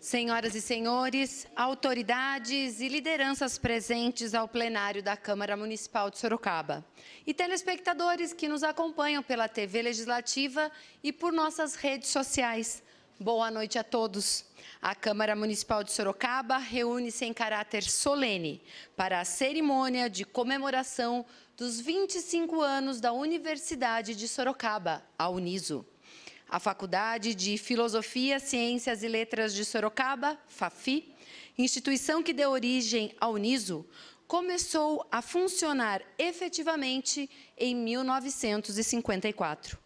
Senhoras e senhores, autoridades e lideranças presentes ao plenário da Câmara Municipal de Sorocaba e telespectadores que nos acompanham pela TV Legislativa e por nossas redes sociais. Boa noite a todos. A Câmara Municipal de Sorocaba reúne-se em caráter solene para a cerimônia de comemoração dos 25 anos da Universidade de Sorocaba, a Uniso. A Faculdade de Filosofia, Ciências e Letras de Sorocaba, FAFI, instituição que deu origem à Uniso, começou a funcionar efetivamente em 1954.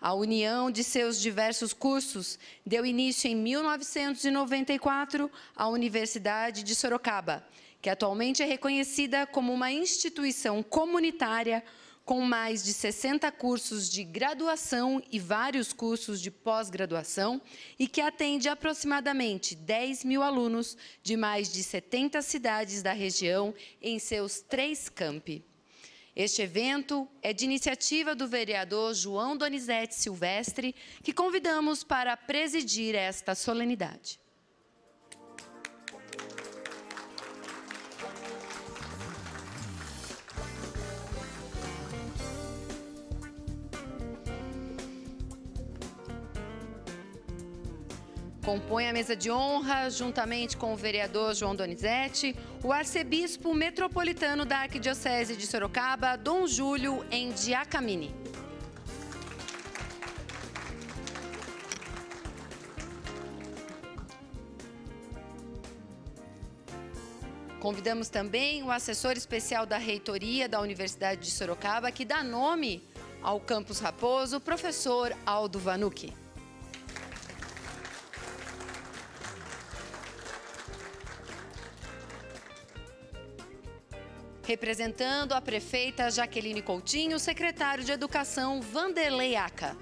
A união de seus diversos cursos deu início em 1994 à Universidade de Sorocaba, que atualmente é reconhecida como uma instituição comunitária com mais de 60 cursos de graduação e vários cursos de pós-graduação e que atende aproximadamente 10 mil alunos de mais de 70 cidades da região em seus 3 campi. Este evento é de iniciativa do vereador João Donizeti Silvestre, que convidamos para presidir esta solenidade. Compõe a mesa de honra, juntamente com o vereador João Donizeti, o arcebispo metropolitano da Arquidiocese de Sorocaba, Dom Júlio Endi Akamine. Convidamos também o assessor especial da reitoria da Universidade de Sorocaba, que dá nome ao Campus Raposo, o professor Aldo Vanucchi. Representando a prefeita Jaqueline Coutinho, secretário de Educação Vanderlei Acca.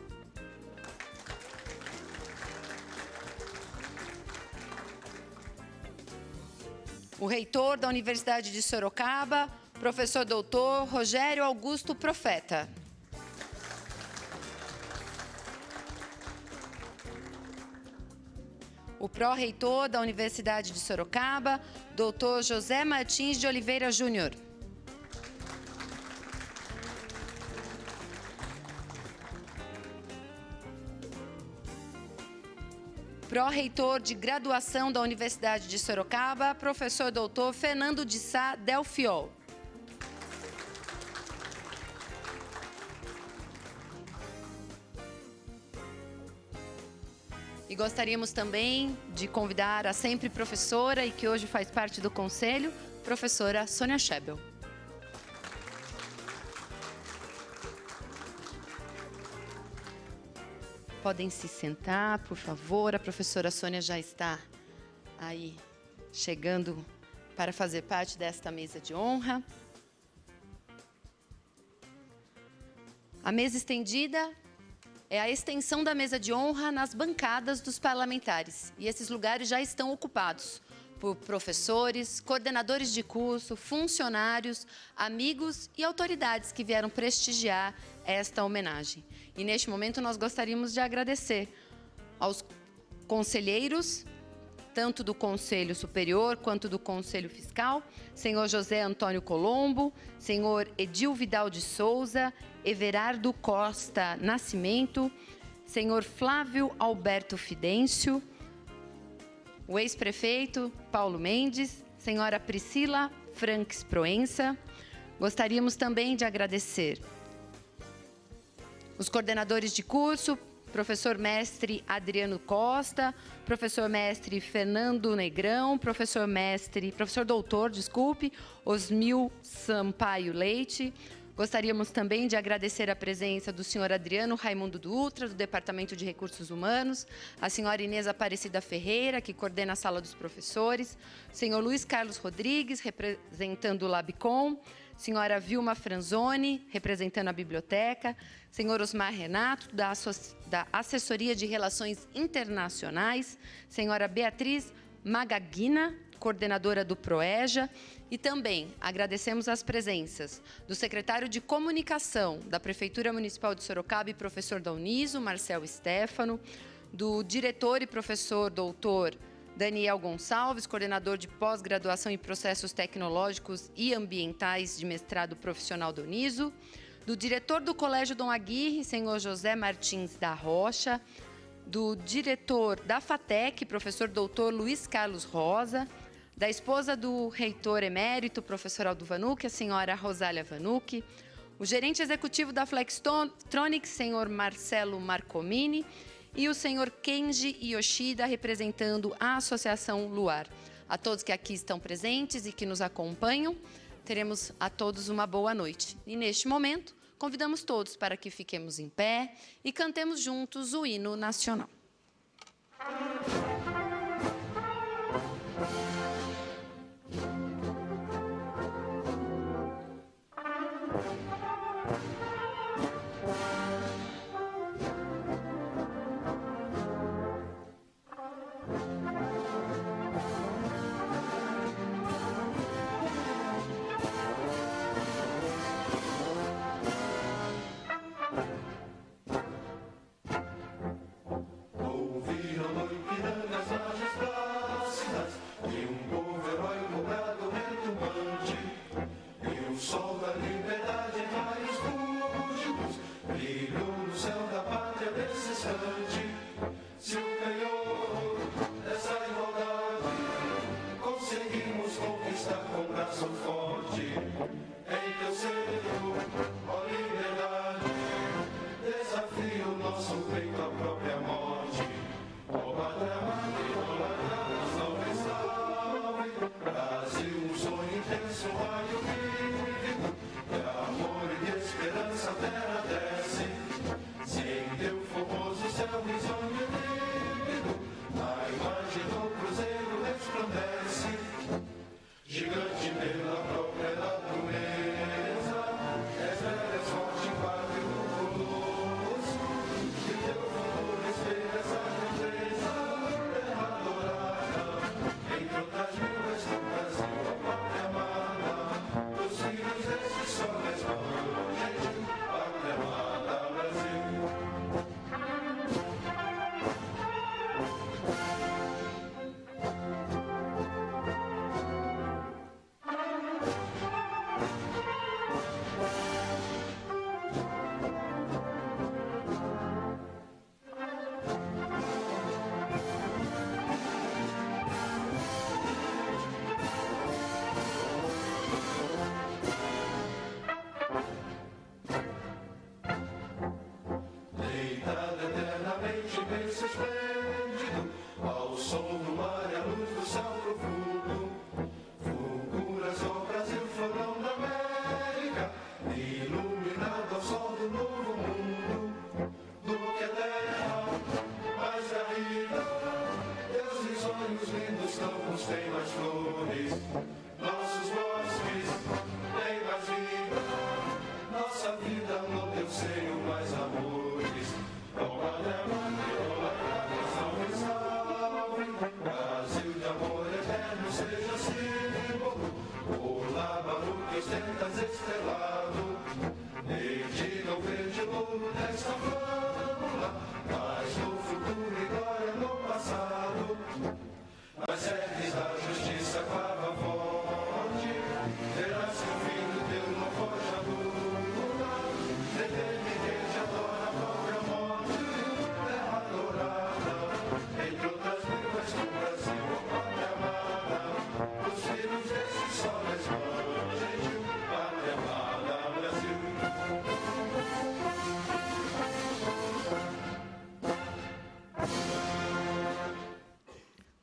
O reitor da Universidade de Sorocaba, professor doutor Rogério Augusto Profeta. O pró-reitor da Universidade de Sorocaba, doutor José Martins de Oliveira Júnior. Pró-reitor de graduação da Universidade de Sorocaba, professor doutor Fernando de Sá Del Fiol. E gostaríamos também de convidar a sempre professora e que hoje faz parte do conselho, professora Sônia Schebel. Podem se sentar, por favor. A professora Sônia já está aí chegando para fazer parte desta mesa de honra. A mesa estendida é a extensão da mesa de honra nas bancadas dos parlamentares. E esses lugares já estão ocupados por professores, coordenadores de curso, funcionários, amigos e autoridades que vieram prestigiar esta homenagem. E neste momento nós gostaríamos de agradecer aos conselheiros, tanto do Conselho Superior quanto do Conselho Fiscal, senhor José Antônio Colombo, senhor Edil Vidal de Souza, Everardo Costa Nascimento, senhor Flávio Alberto Fidêncio, o ex-prefeito Paulo Mendes, senhora Priscila Franques Proença. Gostaríamos também de agradecer os coordenadores de curso, professor mestre Adriano Costa, professor mestre Fernando Negrão, professor doutor, Osmil Sampaio Leite. Gostaríamos também de agradecer a presença do senhor Adriano Raimundo Dutra, do Departamento de Recursos Humanos, a senhora Inês Aparecida Ferreira, que coordena a Sala dos Professores, o senhor Luiz Carlos Rodrigues, representando o Labcom, senhora Vilma Franzoni, representando a Biblioteca, senhor Osmar Renato, da Assessoria de Relações Internacionais, senhora Beatriz Magaguina, coordenadora do Proeja, e também agradecemos as presenças do secretário de Comunicação da Prefeitura Municipal de Sorocaba e professor da Uniso, Marcel Stefano, do diretor e professor doutor Daniel Gonçalves, coordenador de pós-graduação em processos tecnológicos e ambientais de mestrado profissional do Uniso, do diretor do Colégio Dom Aguirre, senhor José Martins da Rocha, do diretor da FATEC, professor doutor Luiz Carlos Rosa, da esposa do reitor emérito, professor Aldo Vanucchi, a senhora Rosália Vanucchi, o gerente executivo da Flextronics, senhor Marcelo Marcomini, e o senhor Kenji Yoshida, representando a Associação Luar. A todos que aqui estão presentes e que nos acompanham, teremos a todos uma boa noite. E neste momento, convidamos todos para que fiquemos em pé e cantemos juntos o hino nacional.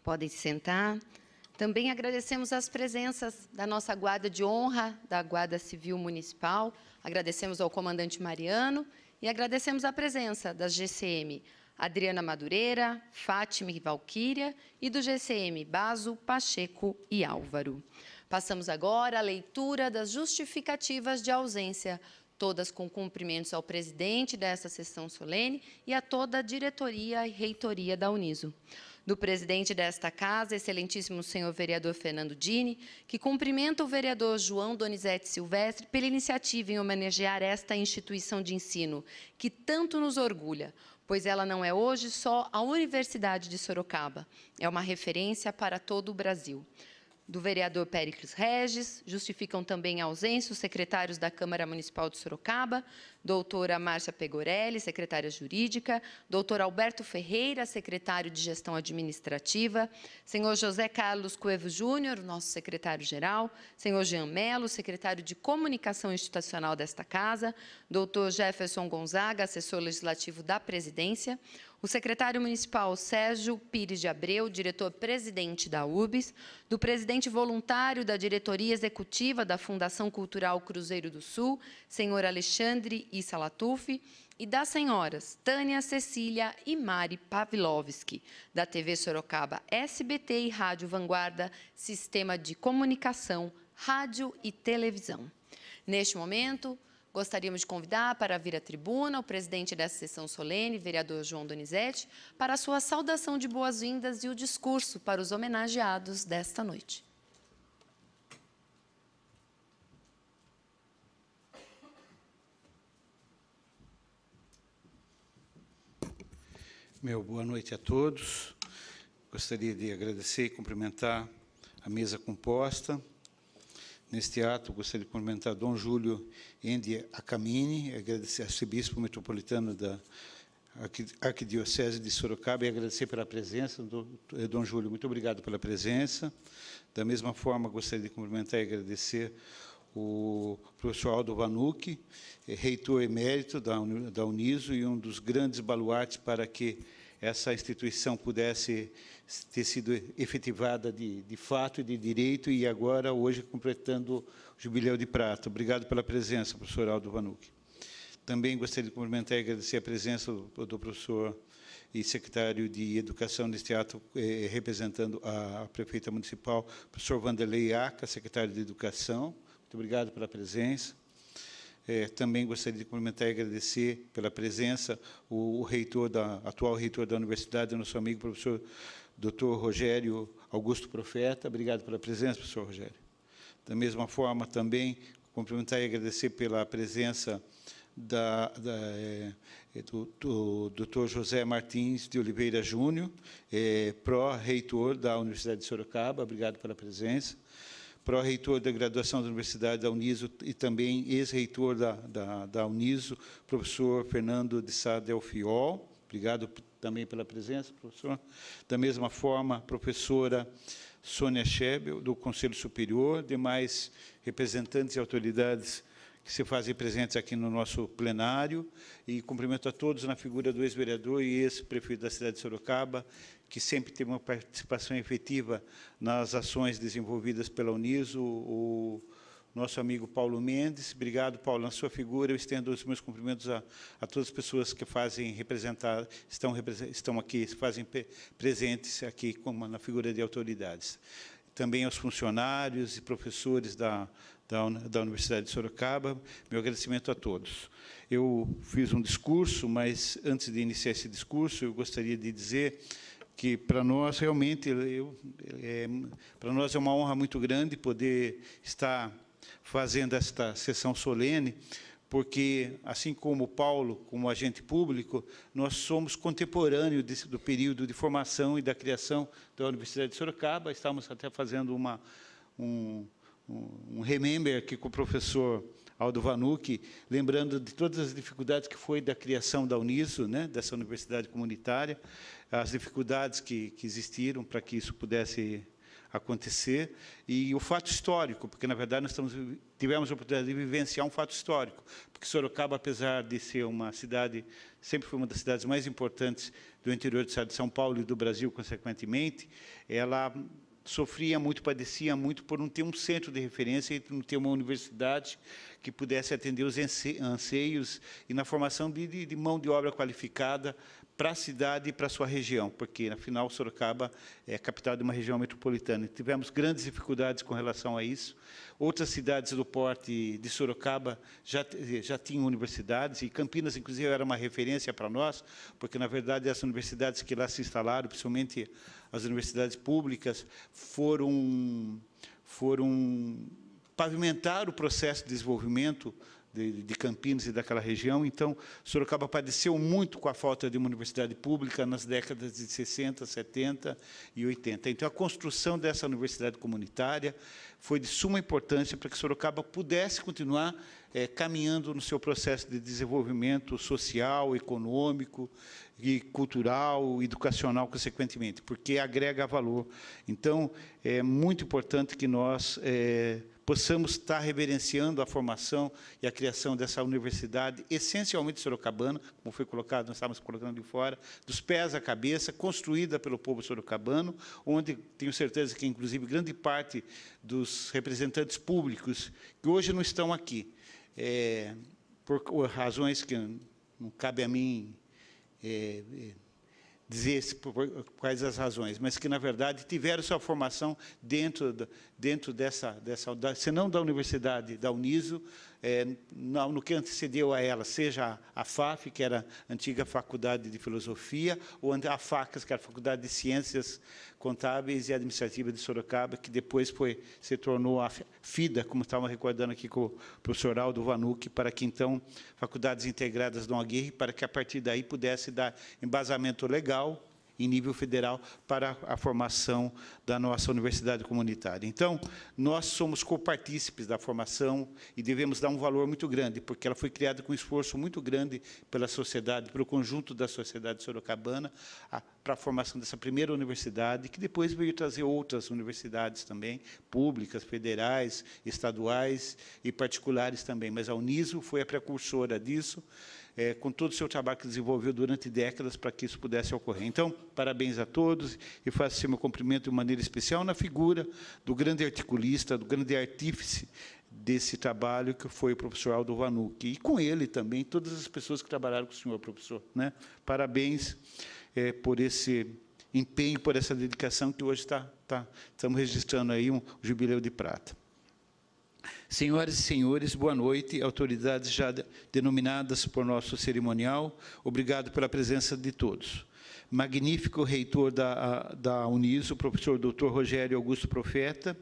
Podem se sentar. Também agradecemos as presenças da nossa guarda de honra, da Guarda Civil Municipal. Agradecemos ao comandante Mariano e agradecemos a presença das GCM Adriana Madureira, Fátima e Valquíria e do GCM Baso, Pacheco e Álvaro. Passamos agora à leitura das justificativas de ausência todas com cumprimentos ao presidente dessa sessão solene e a toda a diretoria e reitoria da Uniso. Do presidente desta Casa, excelentíssimo senhor vereador Fernando Dini, que cumprimenta o vereador João Donizeti Silvestre pela iniciativa em homenagear esta instituição de ensino, que tanto nos orgulha, pois ela não é hoje só a Universidade de Sorocaba, é uma referência para todo o Brasil. Do vereador Péricles Regis, justificam também a ausência os secretários da Câmara Municipal de Sorocaba, doutora Márcia Pegorelli, secretária jurídica, doutor Alberto Ferreira, secretário de Gestão Administrativa, senhor José Carlos Cuevo Júnior, nosso secretário-geral, senhor Jean Melo, secretário de Comunicação Institucional desta Casa, doutor Jefferson Gonzaga, assessor legislativo da Presidência, o secretário municipal Sérgio Pires de Abreu, diretor-presidente da UBS, do presidente voluntário da diretoria executiva da Fundação Cultural Cruzeiro do Sul, senhor Alexandre Issa Latuf, e das senhoras Tânia, Cecília e Mari Pavlovski, da TV Sorocaba SBT e Rádio Vanguarda, Sistema de Comunicação, Rádio e Televisão. Neste momento, gostaríamos de convidar para vir à tribuna o presidente dessa sessão solene, vereador João Donizeti, para a sua saudação de boas-vindas e o discurso para os homenageados desta noite. Boa noite a todos. Gostaria de agradecer e cumprimentar a mesa composta. Neste ato, gostaria de cumprimentar Dom Júlio Endi Akamine, agradecer ao arcebispo metropolitano da Arquidiocese de Sorocaba e agradecer pela presença. Dom Júlio, muito obrigado pela presença. Da mesma forma, gostaria de cumprimentar e agradecer o professor Aldo Vanucchi, reitor emérito da Uniso e um dos grandes baluartes para que essa instituição pudesse ter sido efetivada de fato e de direito, e agora, hoje, completando o Jubileu de Prata. Obrigado pela presença, professor Aldo Vanucchi. Também gostaria de cumprimentar e agradecer a presença do professor e secretário de Educação neste ato, representando a prefeita municipal, professor Vanderlei Acca, secretário de Educação. Muito obrigado pela presença. Também gostaria de cumprimentar e agradecer pela presença o atual reitor da Universidade, nosso amigo professor Dr. Rogério Augusto Profeta. Obrigado pela presença, professor Rogério. Da mesma forma, também cumprimentar e agradecer pela presença do Dr. José Martins de Oliveira Júnior, pró-reitor da Universidade de Sorocaba. Obrigado pela presença. Pró-reitor da graduação da Universidade da Uniso e também ex-reitor da Uniso, professor Fernando de Sá Del Fiol. Obrigado também pela presença, professor. Da mesma forma, professora Sônia Schebel, do Conselho Superior, demais representantes e autoridades que se fazem presentes aqui no nosso plenário, e cumprimento a todos na figura do ex-vereador e ex-prefeito da cidade de Sorocaba, que sempre teve uma participação efetiva nas ações desenvolvidas pela Uniso, o nosso amigo Paulo Mendes. Obrigado, Paulo, na sua figura. Eu estendo os meus cumprimentos a todas as pessoas que estão aqui, fazem presentes aqui como na figura de autoridades. Também aos funcionários e professores da Universidade de Sorocaba, meu agradecimento a todos. Eu fiz um discurso, mas antes de iniciar esse discurso, eu gostaria de dizer que para nós realmente para nós é uma honra muito grande poder estar fazendo esta sessão solene, porque, assim como Paulo, como agente público, nós somos contemporâneos do período de formação e da criação da Universidade de Sorocaba. Estamos até fazendo um remember aqui com o professor Aldo Vanucchi, lembrando de todas as dificuldades que foi da criação da Uniso, né, dessa universidade comunitária, as dificuldades que existiram para que isso pudesse acontecer, e o fato histórico, porque, na verdade, nós tivemos a oportunidade de vivenciar um fato histórico, porque Sorocaba, apesar de ser uma cidade, sempre foi uma das cidades mais importantes do interior do estado de São Paulo e do Brasil, consequentemente, ela sofria muito, padecia muito por não ter um centro de referência e não ter uma universidade que pudesse atender os anseios e na formação de mão de obra qualificada para a cidade e para a sua região, porque, afinal, Sorocaba é a capital de uma região metropolitana. Tivemos grandes dificuldades com relação a isso. Outras cidades do porte de Sorocaba já tinham universidades, e Campinas, inclusive, era uma referência para nós, porque, na verdade, as universidades que lá se instalaram, principalmente as universidades públicas, foram pavimentar o processo de desenvolvimento de Campinas e daquela região. Então, Sorocaba padeceu muito com a falta de uma universidade pública nas décadas de 60, 70 e 80. Então, a construção dessa universidade comunitária foi de suma importância para que Sorocaba pudesse continuar caminhando no seu processo de desenvolvimento social, econômico, e cultural, educacional, consequentemente, porque agrega valor. Então, é muito importante que nós possamos estar reverenciando a formação e a criação dessa universidade, essencialmente sorocabana, como foi colocado, nós estávamos colocando de fora, dos pés à cabeça, construída pelo povo sorocabano, onde tenho certeza que, inclusive, grande parte dos representantes públicos que hoje não estão aqui, por razões que não cabe a mim dizer quais as razões, mas que, na verdade, tiveram sua formação dentro dessa, se não da Universidade da Uniso, no que antecedeu a ela, seja a FAF, que era a antiga Faculdade de Filosofia, ou a FACAS, que era a Faculdade de Ciências Contábeis e Administrativas de Sorocaba, que depois se tornou a FIDA, como estava recordando aqui com o professor Aldo Vanucchi, para que, então, faculdades integradas Dom Aguirre, para que, a partir daí, pudesse dar embasamento legal, em nível federal, para a formação da nossa universidade comunitária. Então, nós somos copartícipes da formação e devemos dar um valor muito grande, porque ela foi criada com um esforço muito grande pela sociedade, pelo conjunto da sociedade sorocabana, para a formação dessa primeira universidade, que depois veio trazer outras universidades também, públicas, federais, estaduais e particulares também. Mas a Uniso foi a precursora disso, com todo o seu trabalho que desenvolveu durante décadas para que isso pudesse ocorrer. Então, parabéns a todos, e faço esse meu cumprimento de maneira especial na figura do grande articulista, do grande artífice desse trabalho, que foi o professor Aldo Vanucchi, e com ele também todas as pessoas que trabalharam com o senhor professor, né? Parabéns por esse empenho, por essa dedicação, que hoje estamos registrando aí um jubileu de prata. Senhoras e senhores, boa noite, autoridades já denominadas por nosso cerimonial, obrigado pela presença de todos. Magnífico reitor da Uniso, professor doutor Rogério Augusto Profeta,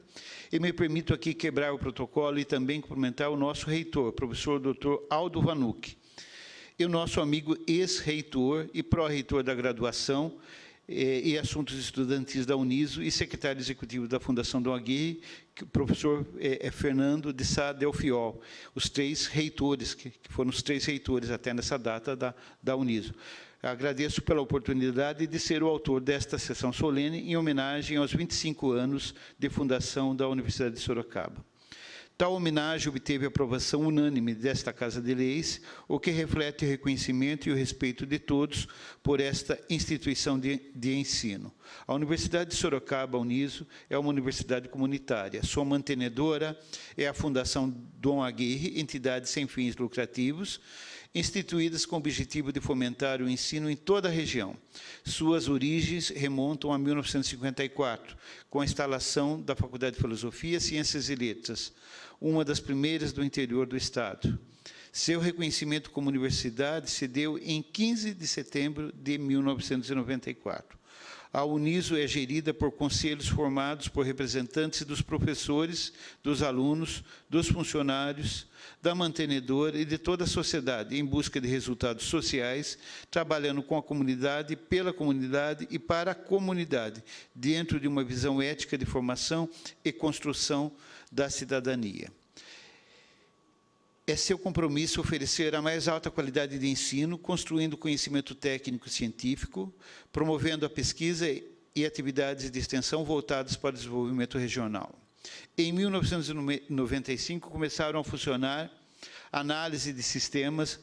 e me permito aqui quebrar o protocolo e também cumprimentar o nosso reitor, professor doutor Aldo Vanucchi, e o nosso amigo ex-reitor e pró-reitor da graduação e assuntos estudantis da Uniso e secretário executivo da Fundação Dom Aguirre, o professor Fernando de Sá Del Fiol, os três reitores, que foram os três reitores até nessa data da Uniso. Agradeço pela oportunidade de ser o autor desta sessão solene em homenagem aos 25 anos de fundação da Universidade de Sorocaba. Tal homenagem obteve aprovação unânime desta Casa de Leis, o que reflete o reconhecimento e o respeito de todos por esta instituição de ensino. A Universidade de Sorocaba, Uniso, é uma universidade comunitária. Sua mantenedora é a Fundação Dom Aguirre, entidade sem fins lucrativos, instituídas com o objetivo de fomentar o ensino em toda a região. Suas origens remontam a 1954, com a instalação da Faculdade de Filosofia, Ciências e Letras, uma das primeiras do interior do Estado. Seu reconhecimento como universidade se deu em 15 de setembro de 1994. A Uniso é gerida por conselhos formados por representantes dos professores, dos alunos, dos funcionários, da mantenedora e de toda a sociedade, em busca de resultados sociais, trabalhando com a comunidade, pela comunidade e para a comunidade, dentro de uma visão ética de formação e construção da cidadania. É seu compromisso oferecer a mais alta qualidade de ensino, construindo conhecimento técnico-científico, promovendo a pesquisa e atividades de extensão voltadas para o desenvolvimento regional. Em 1995, começaram a funcionar análise de sistemas,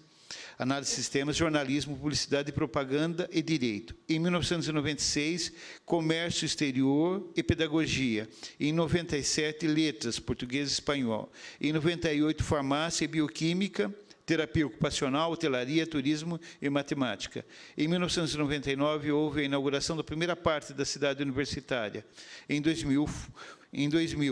jornalismo, publicidade e propaganda e direito. Em 1996, comércio exterior e pedagogia. Em 97, letras, português e espanhol. Em 98, farmácia e bioquímica, terapia ocupacional, hotelaria, turismo e matemática. Em 1999, houve a inauguração da primeira parte da cidade universitária. Em 2000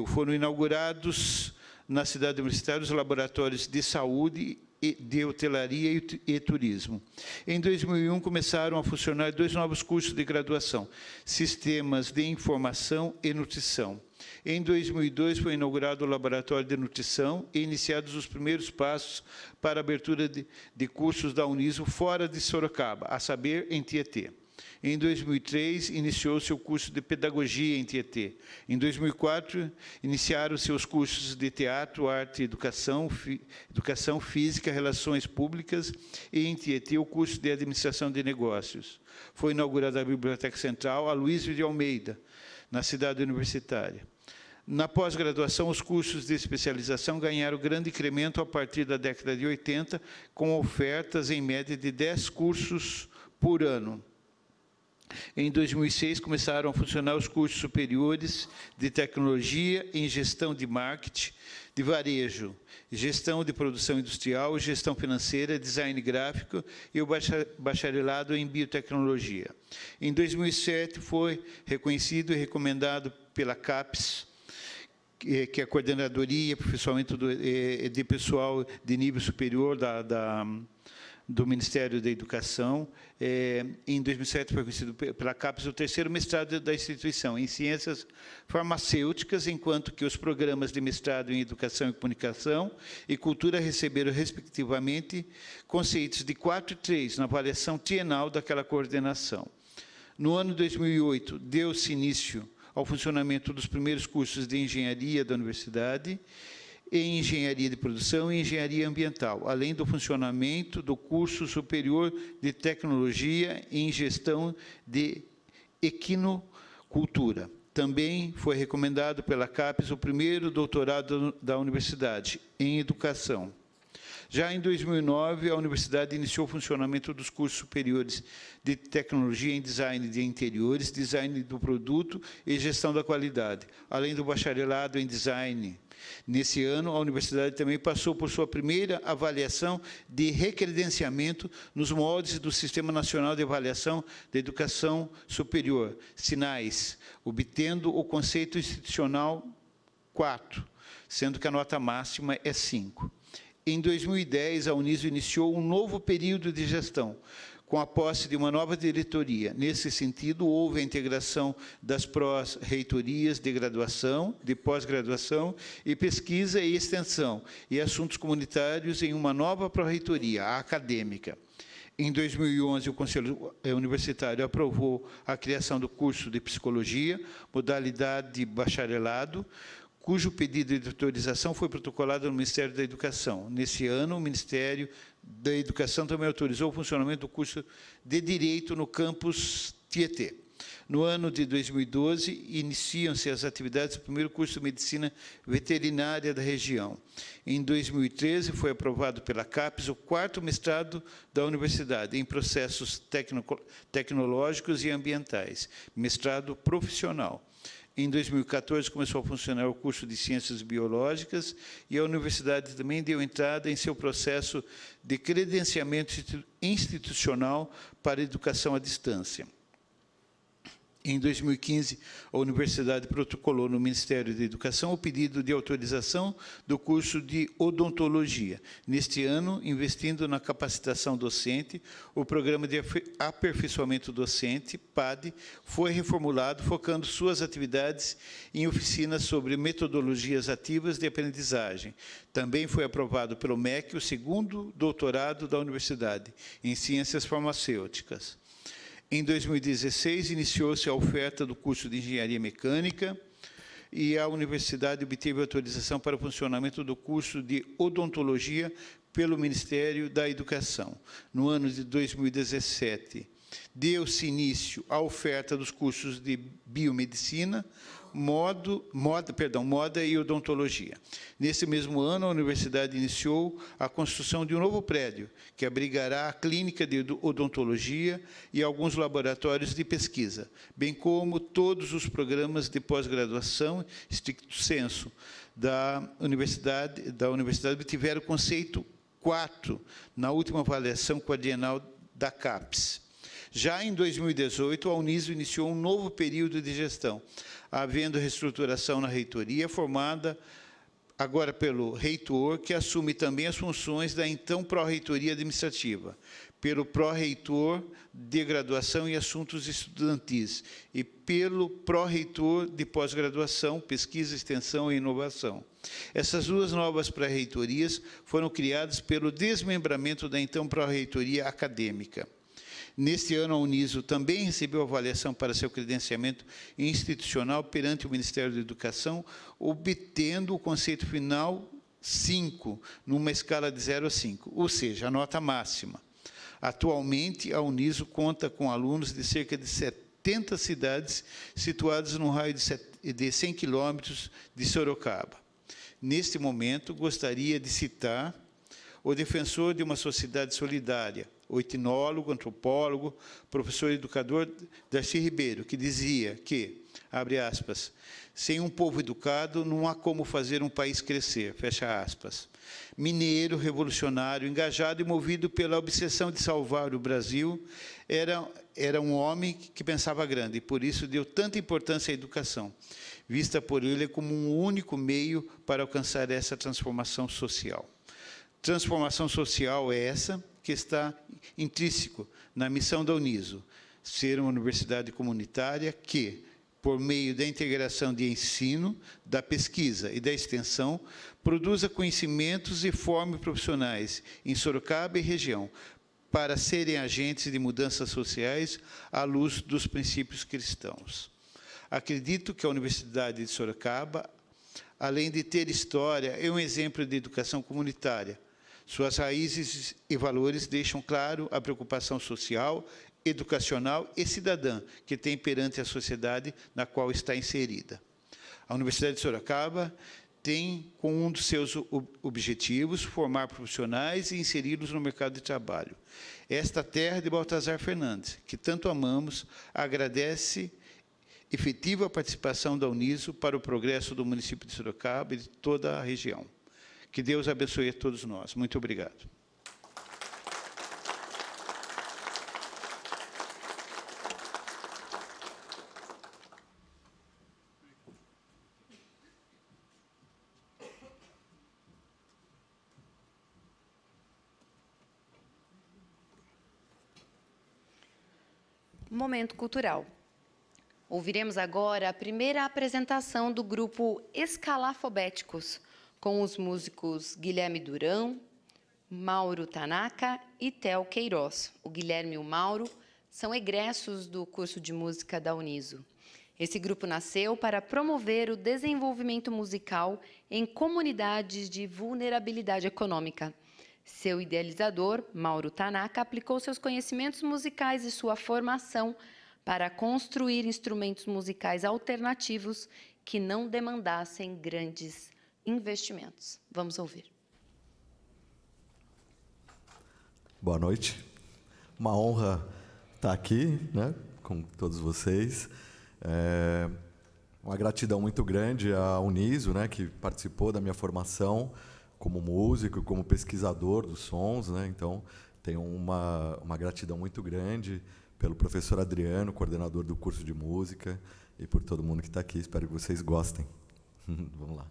foram inaugurados na cidade universitária os laboratórios de saúde, de hotelaria e turismo. Em 2001, começaram a funcionar dois novos cursos de graduação, Sistemas de Informação e Nutrição. Em 2002, foi inaugurado o Laboratório de Nutrição e iniciados os primeiros passos para a abertura de cursos da Uniso fora de Sorocaba, a saber, em Tietê. Em 2003, iniciou-se o curso de Pedagogia em Tietê. Em 2004, iniciaram-se os cursos de Teatro, Arte e Educação, Educação Física, Relações Públicas e, em Tietê, o curso de Administração de Negócios. Foi inaugurada a Biblioteca Central Aloysio de Almeida, na cidade universitária. Na pós-graduação, os cursos de especialização ganharam grande incremento a partir da década de 80, com ofertas, em média, de 10 cursos por ano. Em 2006, começaram a funcionar os cursos superiores de tecnologia em gestão de marketing, de varejo, gestão de produção industrial, gestão financeira, design gráfico e o bacharelado em biotecnologia. Em 2007, foi reconhecido e recomendado pela CAPES, que é a coordenadoria, profissionalmente de pessoal de nível superior do Ministério da Educação. Em 2007, foi conhecido pela CAPES o terceiro mestrado da instituição, em Ciências Farmacêuticas, enquanto que os programas de mestrado em Educação e Comunicação e Cultura receberam, respectivamente, conceitos de 4 e 3 na avaliação trienal daquela coordenação. No ano 2008, deu-se início ao funcionamento dos primeiros cursos de Engenharia da Universidade, em engenharia de produção e engenharia ambiental, além do funcionamento do curso superior de tecnologia em gestão de equinocultura. Também foi recomendado pela CAPES o primeiro doutorado da universidade em educação. Já em 2009, a universidade iniciou o funcionamento dos cursos superiores de tecnologia em design de interiores, design do produto e gestão da qualidade, além do bacharelado em design. Nesse ano, a universidade também passou por sua primeira avaliação de recredenciamento nos moldes do Sistema Nacional de Avaliação da Educação Superior, SINAES, obtendo o conceito institucional 4, sendo que a nota máxima é 5. Em 2010, a Uniso iniciou um novo período de gestão, com a posse de uma nova diretoria. Nesse sentido, houve a integração das pró-reitorias de graduação, de pós-graduação e pesquisa e extensão, e assuntos comunitários em uma nova pró-reitoria, a acadêmica. Em 2011, o Conselho Universitário aprovou a criação do curso de Psicologia, modalidade de bacharelado, cujo pedido de autorização foi protocolado no Ministério da Educação. Nesse ano, o Ministério da Educação também autorizou o funcionamento do curso de Direito no campus Tietê. No ano de 2012, iniciam-se as atividades do primeiro curso de Medicina Veterinária da região. Em 2013, foi aprovado pela CAPES o 4º mestrado da universidade, em processos tecnológicos e ambientais, mestrado profissional. Em 2014, começou a funcionar o curso de Ciências Biológicas e a universidade também deu entrada em seu processo de credenciamento institucional para educação à distância. Em 2015, a universidade protocolou no Ministério da Educação o pedido de autorização do curso de odontologia. Neste ano, investindo na capacitação docente, o Programa de Aperfeiçoamento Docente, PAD, foi reformulado, focando suas atividades em oficinas sobre metodologias ativas de aprendizagem. Também foi aprovado pelo MEC o segundo doutorado da universidade, em Ciências Farmacêuticas. Em 2016, iniciou-se a oferta do curso de Engenharia Mecânica e a universidade obteve autorização para o funcionamento do curso de Odontologia pelo Ministério da Educação. No ano de 2017, deu-se início à oferta dos cursos de Biomedicina, Moda e Odontologia. Nesse mesmo ano, a universidade iniciou a construção de um novo prédio, que abrigará a clínica de odontologia e alguns laboratórios de pesquisa, bem como todos os programas de pós-graduação, stricto sensu, da universidade tiveram conceito 4 na última avaliação quadrienal da CAPES. Já em 2018, a Uniso iniciou um novo período de gestão, havendo reestruturação na reitoria, formada agora pelo reitor, que assume também as funções da então pró-reitoria administrativa, pelo pró-reitor de graduação e assuntos estudantis e pelo pró-reitor de pós-graduação, pesquisa, extensão e inovação. Essas duas novas pró-reitorias foram criadas pelo desmembramento da então pró-reitoria acadêmica. Neste ano, a Uniso também recebeu avaliação para seu credenciamento institucional perante o Ministério da Educação, obtendo o conceito final 5, numa escala de 0 a 5, ou seja, a nota máxima. Atualmente, a Uniso conta com alunos de cerca de 70 cidades, situadas num raio de 100 quilômetros de Sorocaba. Neste momento, gostaria de citar o defensor de uma sociedade solidária, o etnólogo, antropólogo, professor educador Darcy Ribeiro, que dizia que, abre aspas, sem um povo educado não há como fazer um país crescer, fecha aspas. Mineiro, revolucionário, engajado e movido pela obsessão de salvar o Brasil, era um homem que pensava grande, e por isso deu tanta importância à educação, vista por ele como um único meio para alcançar essa transformação social. Transformação social é essa que está intrínseco na missão da Uniso, ser uma universidade comunitária que, por meio da integração de ensino, da pesquisa e da extensão, produza conhecimentos e forme profissionais em Sorocaba e região, para serem agentes de mudanças sociais à luz dos princípios cristãos. Acredito que a Universidade de Sorocaba, além de ter história, é um exemplo de educação comunitária. Suas raízes e valores deixam claro a preocupação social, educacional e cidadã que tem perante a sociedade na qual está inserida. A Universidade de Sorocaba tem, como um dos seus objetivos, formar profissionais e inseri-los no mercado de trabalho. Esta terra de Baltazar Fernandes, que tanto amamos, agradece efetiva participação da Uniso para o progresso do município de Sorocaba e de toda a região. Que Deus abençoe a todos nós. Muito obrigado. Momento cultural. Ouviremos agora a primeira apresentação do grupo Escalafobéticos, com os músicos Guilherme Durão, Mauro Tanaka e Theo Queiroz. O Guilherme e o Mauro são egressos do curso de música da Uniso. Esse grupo nasceu para promover o desenvolvimento musical em comunidades de vulnerabilidade econômica. Seu idealizador, Mauro Tanaka, aplicou seus conhecimentos musicais e sua formação para construir instrumentos musicais alternativos que não demandassem grandes investimentos. Vamos ouvir. Boa noite. Uma honra estar aqui, né, com todos vocês. Uma gratidão muito grande à Uniso, né, que participou da minha formação como músico, como pesquisador dos sons, né. Então, tenho uma gratidão muito grande pelo professor Adriano, coordenador do curso de música, e por todo mundo que está aqui. Espero que vocês gostem. Vamos lá.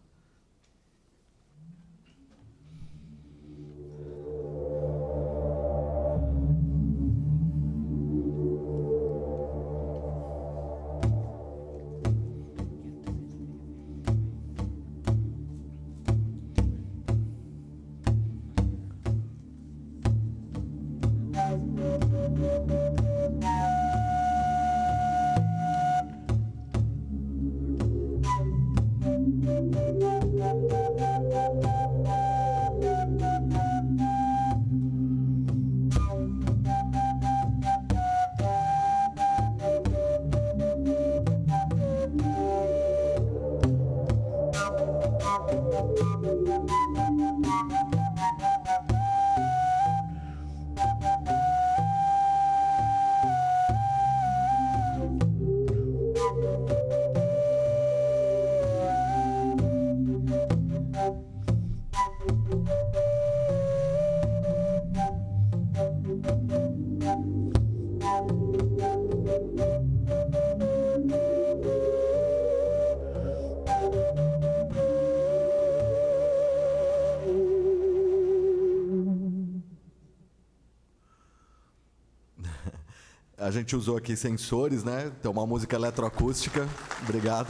A gente usou aqui sensores, né? Então, uma música eletroacústica. Obrigado.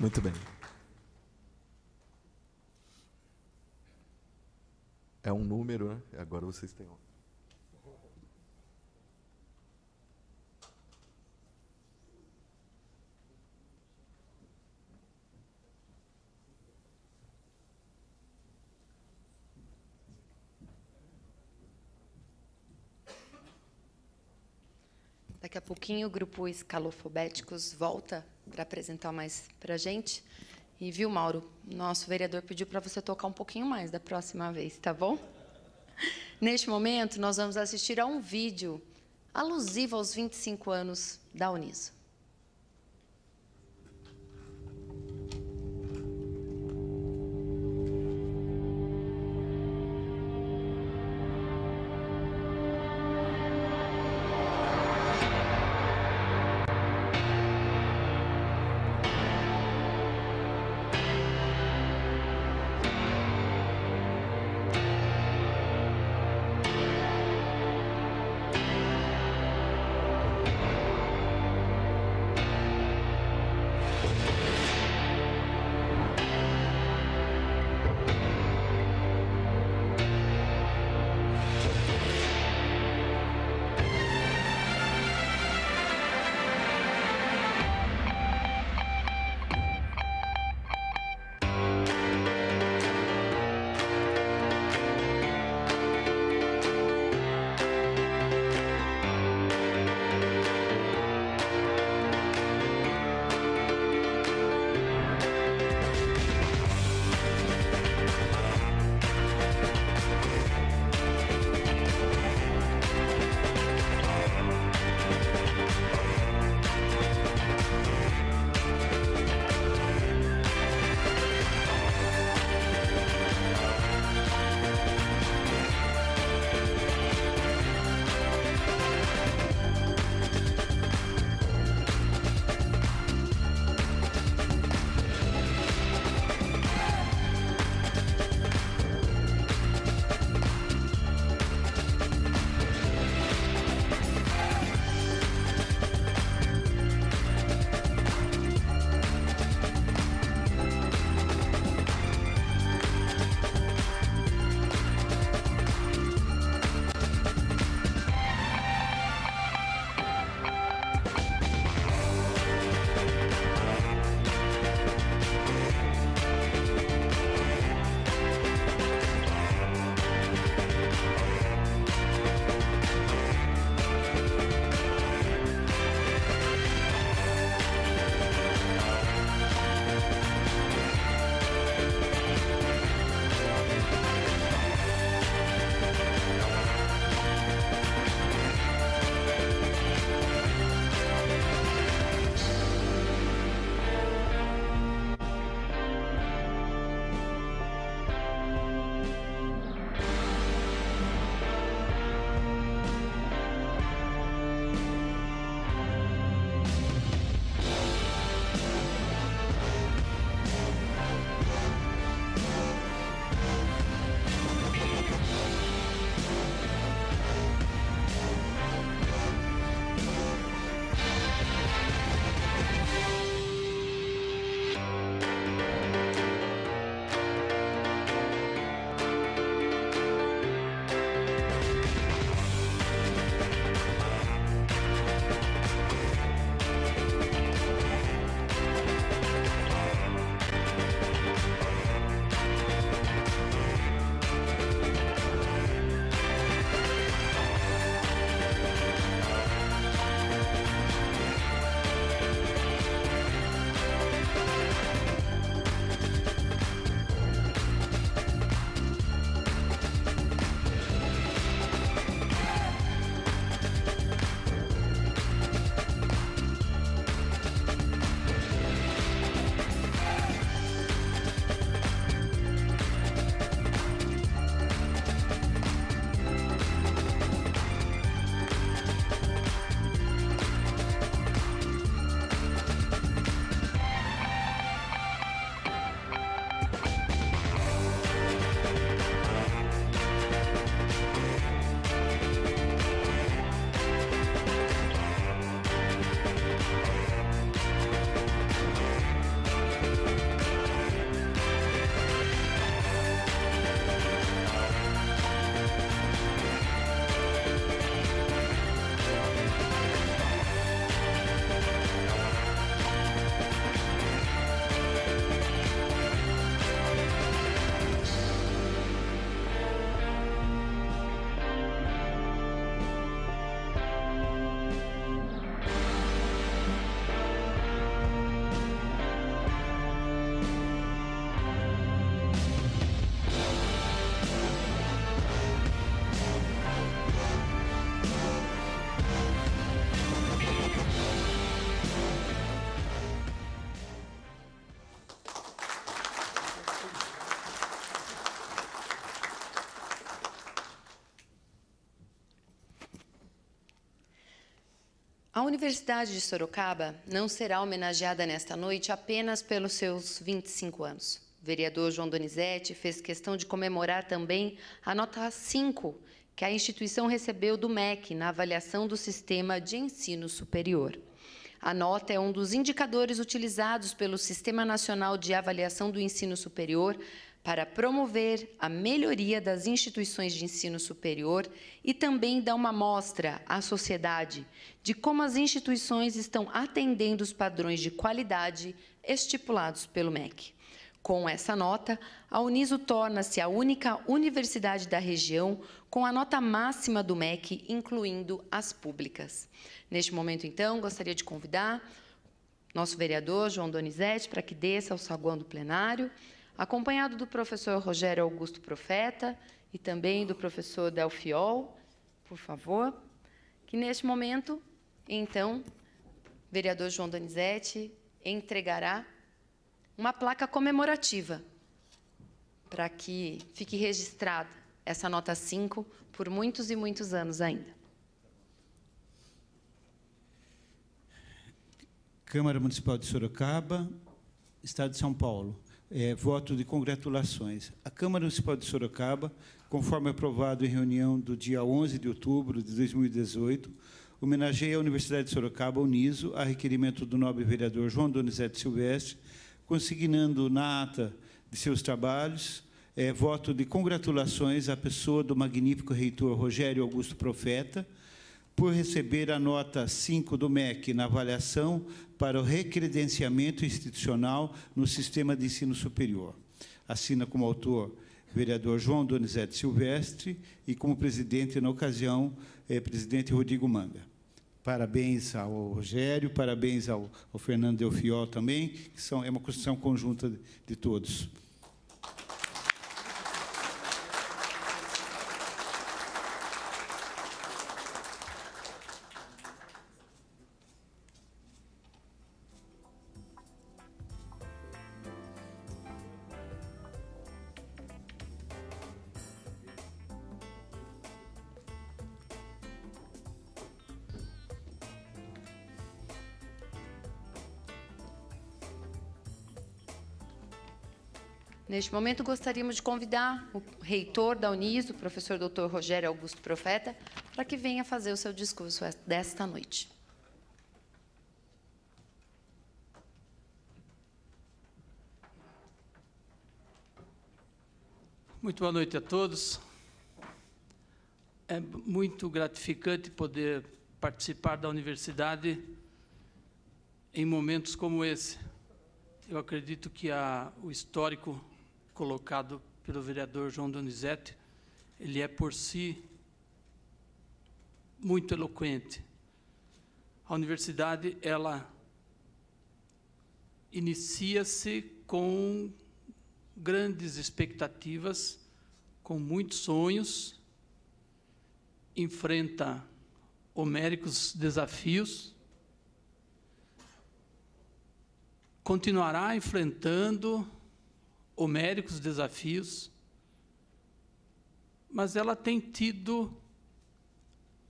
Muito bem. É um número, né? Agora vocês têm um. Daqui a pouquinho o grupo Escalafobéticos volta para apresentar mais para a gente. E, viu, Mauro, nosso vereador pediu para você tocar um pouquinho mais da próxima vez, tá bom? Neste momento, nós vamos assistir a um vídeo alusivo aos 25 anos da Uniso. A Universidade de Sorocaba não será homenageada nesta noite apenas pelos seus 25 anos. O vereador João Donizeti fez questão de comemorar também a nota 5 que a instituição recebeu do MEC na avaliação do sistema de ensino superior. A nota é um dos indicadores utilizados pelo Sistema Nacional de Avaliação do Ensino Superior para promover a melhoria das instituições de ensino superior e também dar uma amostra à sociedade de como as instituições estão atendendo os padrões de qualidade estipulados pelo MEC. Com essa nota, a Uniso torna-se a única universidade da região com a nota máxima do MEC, incluindo as públicas. Neste momento, então, gostaria de convidar nosso vereador João Donizeti para que desça ao saguão do plenário, acompanhado do professor Rogério Augusto Profeta e também do professor Del Fiol, por favor, que neste momento, então, o vereador João Donizeti entregará uma placa comemorativa para que fique registrada essa nota 5 por muitos e muitos anos ainda. Câmara Municipal de Sorocaba, Estado de São Paulo. Voto de congratulações. A Câmara Municipal de Sorocaba, conforme aprovado em reunião do dia 11 de outubro de 2018, homenageia a Universidade de Sorocaba, Uniso, a requerimento do nobre vereador João Donizeti Silvestre, consignando na ata de seus trabalhos voto de congratulações à pessoa do magnífico reitor Rogério Augusto Profeta, por receber a nota 5 do MEC na avaliação para o recredenciamento institucional no sistema de ensino superior. Assina como autor o vereador João Donizeti Silvestre e como presidente, na ocasião, presidente Rodrigo Manga. Parabéns ao Rogério, parabéns ao Fernando Del Fiol também, que é uma construção conjunta de todos. Neste momento, gostaríamos de convidar o reitor da Uniso, o professor Dr. Rogério Augusto Profeta, para que venha fazer o seu discurso desta noite. Muito boa noite a todos. É muito gratificante poder participar da universidade em momentos como esse. Eu acredito que o histórico colocado pelo vereador João Donizeti, ele é por si muito eloquente. A universidade, ela inicia-se com grandes expectativas, com muitos sonhos, enfrenta homéricos desafios, continuará enfrentando homéricos desafios, mas ela tem tido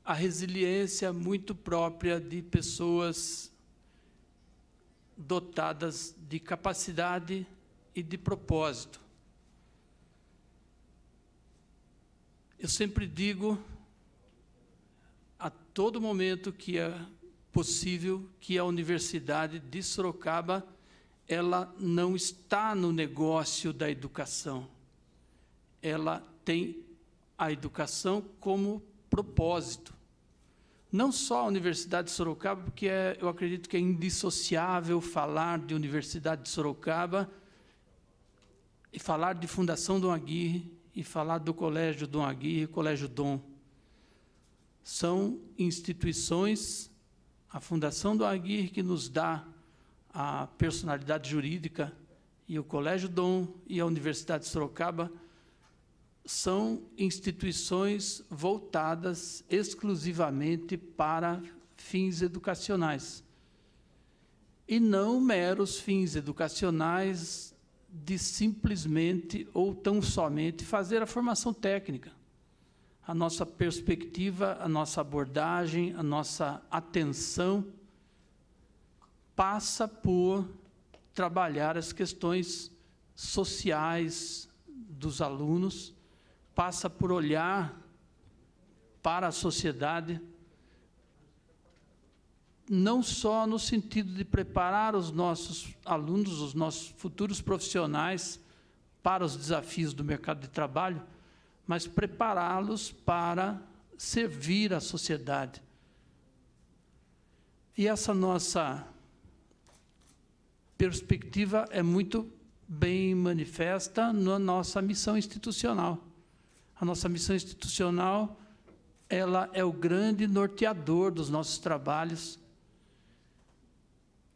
a resiliência muito própria de pessoas dotadas de capacidade e de propósito. Eu sempre digo, a todo momento que é possível, que a Universidade de Sorocaba ela não está no negócio da educação. Ela tem a educação como propósito. Não só a Universidade de Sorocaba, porque eu acredito que é indissociável falar de Universidade de Sorocaba e falar de Fundação Dom Aguirre e falar do Colégio Dom Aguirre, Colégio Dom. São instituições, a Fundação Dom Aguirre que nos dá a personalidade jurídica, e o Colégio Dom e a Universidade de Sorocaba são instituições voltadas exclusivamente para fins educacionais, e não meros fins educacionais de simplesmente ou tão somente fazer a formação técnica. a nossa perspectiva, a nossa abordagem, a nossa atenção passa por trabalhar as questões sociais dos alunos, passa por olhar para a sociedade, não só no sentido de preparar os nossos alunos, os nossos futuros profissionais para os desafios do mercado de trabalho, mas prepará-los para servir à sociedade. E essa nossa perspectiva é muito bem manifesta na nossa missão institucional. A nossa missão institucional, ela é o grande norteador dos nossos trabalhos,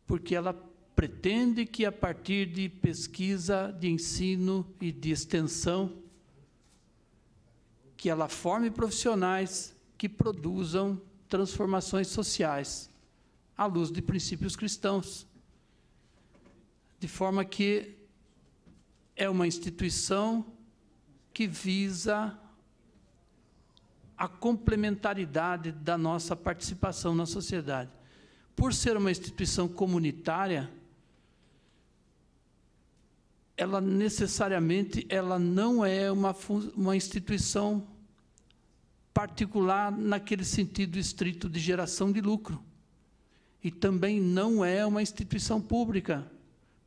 porque ela pretende que, a partir de pesquisa, de ensino e de extensão, que ela forme profissionais que produzam transformações sociais à luz de princípios cristãos. De forma que é uma instituição que visa a complementaridade da nossa participação na sociedade. Por ser uma instituição comunitária, ela necessariamente não é uma instituição particular naquele sentido estrito de geração de lucro. E também não é uma instituição pública,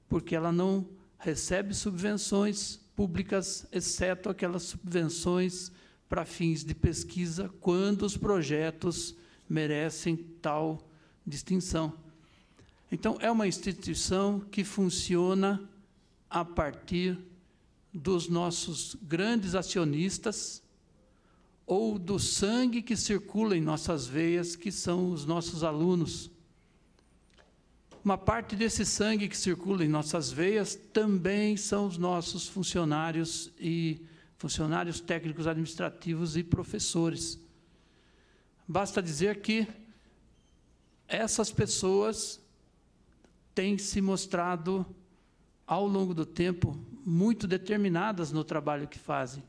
porque ela não recebe subvenções públicas, exceto aquelas subvenções para fins de pesquisa, quando os projetos merecem tal distinção. Então, é uma instituição que funciona a partir dos nossos grandes acionistas ou do sangue que circula em nossas veias, que são os nossos alunos. Uma parte desse sangue que circula em nossas veias também são os nossos funcionários e funcionários técnicos administrativos e professores. Basta dizer que essas pessoas têm se mostrado, ao longo do tempo, muito determinadas no trabalho que fazem.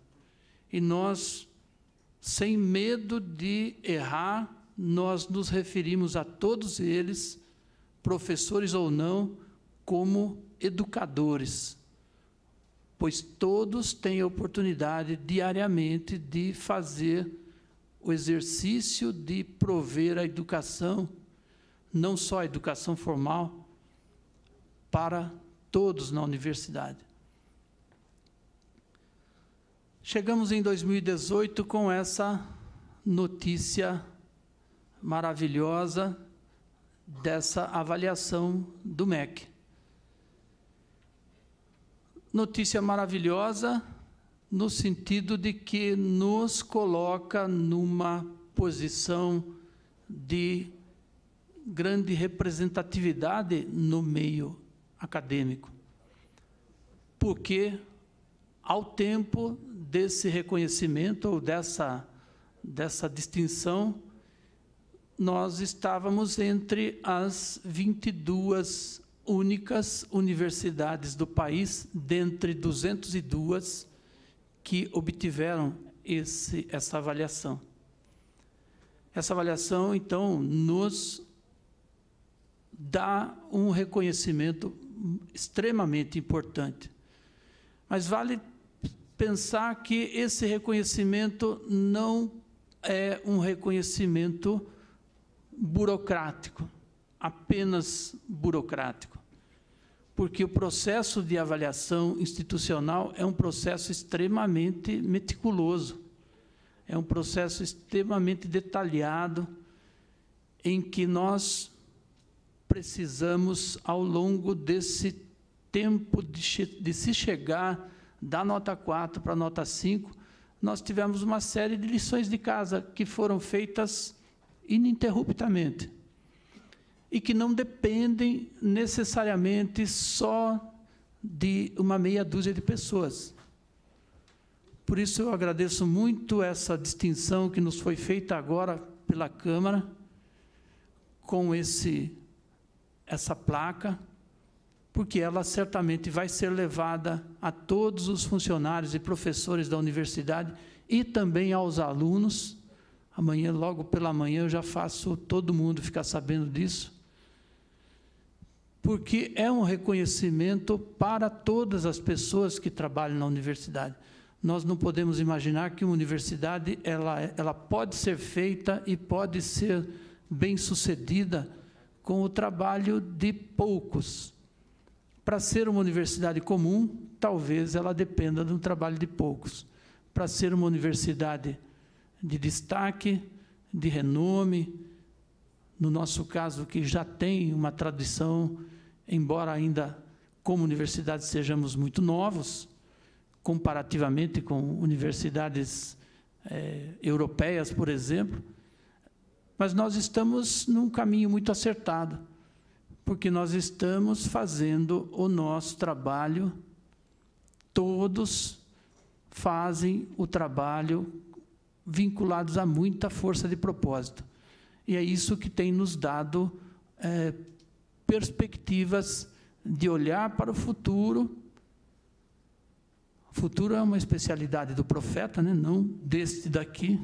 E nós, sem medo de errar, nós nos referimos a todos eles, professores ou não, como educadores, pois todos têm a oportunidade diariamente de fazer o exercício de prover a educação, não só a educação formal, para todos na universidade. Chegamos em 2018 com essa notícia maravilhosa dessa avaliação do MEC. Notícia maravilhosa no sentido de que nos coloca numa posição de grande representatividade no meio acadêmico, porque, ao tempo desse reconhecimento ou dessa distinção, nós estávamos entre as 22 únicas universidades do país, dentre 202, que obtiveram essa avaliação. Essa avaliação, então, nos dá um reconhecimento extremamente importante. Mas vale pensar que esse reconhecimento não é um reconhecimento burocrático, apenas burocrático, porque o processo de avaliação institucional é um processo extremamente meticuloso, é um processo extremamente detalhado, em que nós precisamos, ao longo desse tempo de se chegar da nota 4 para a nota 5, nós tivemos uma série de lições de casa que foram feitas ininterruptamente e que não dependem necessariamente só de uma meia dúzia de pessoas. Por isso, eu agradeço muito essa distinção que nos foi feita agora pela Câmara, com essa placa, porque ela certamente vai ser levada a todos os funcionários e professores da universidade, e também aos alunos. Amanhã, logo pela manhã, eu já faço todo mundo ficar sabendo disso, porque é um reconhecimento para todas as pessoas que trabalham na universidade. Nós não podemos imaginar que uma universidade ela pode ser feita e pode ser bem-sucedida com o trabalho de poucos. Para ser uma universidade comum, talvez ela dependa do trabalho de poucos. Para ser uma universidade de destaque, de renome, no nosso caso, que já tem uma tradição, embora ainda como universidade sejamos muito novos, comparativamente com universidades europeias, por exemplo, mas nós estamos num caminho muito acertado, porque nós estamos fazendo o nosso trabalho, todos fazem o trabalho vinculados a muita força de propósito. E é isso que tem nos dado perspectivas de olhar para o futuro. Futuro é uma especialidade do profeta, né? Não deste daqui,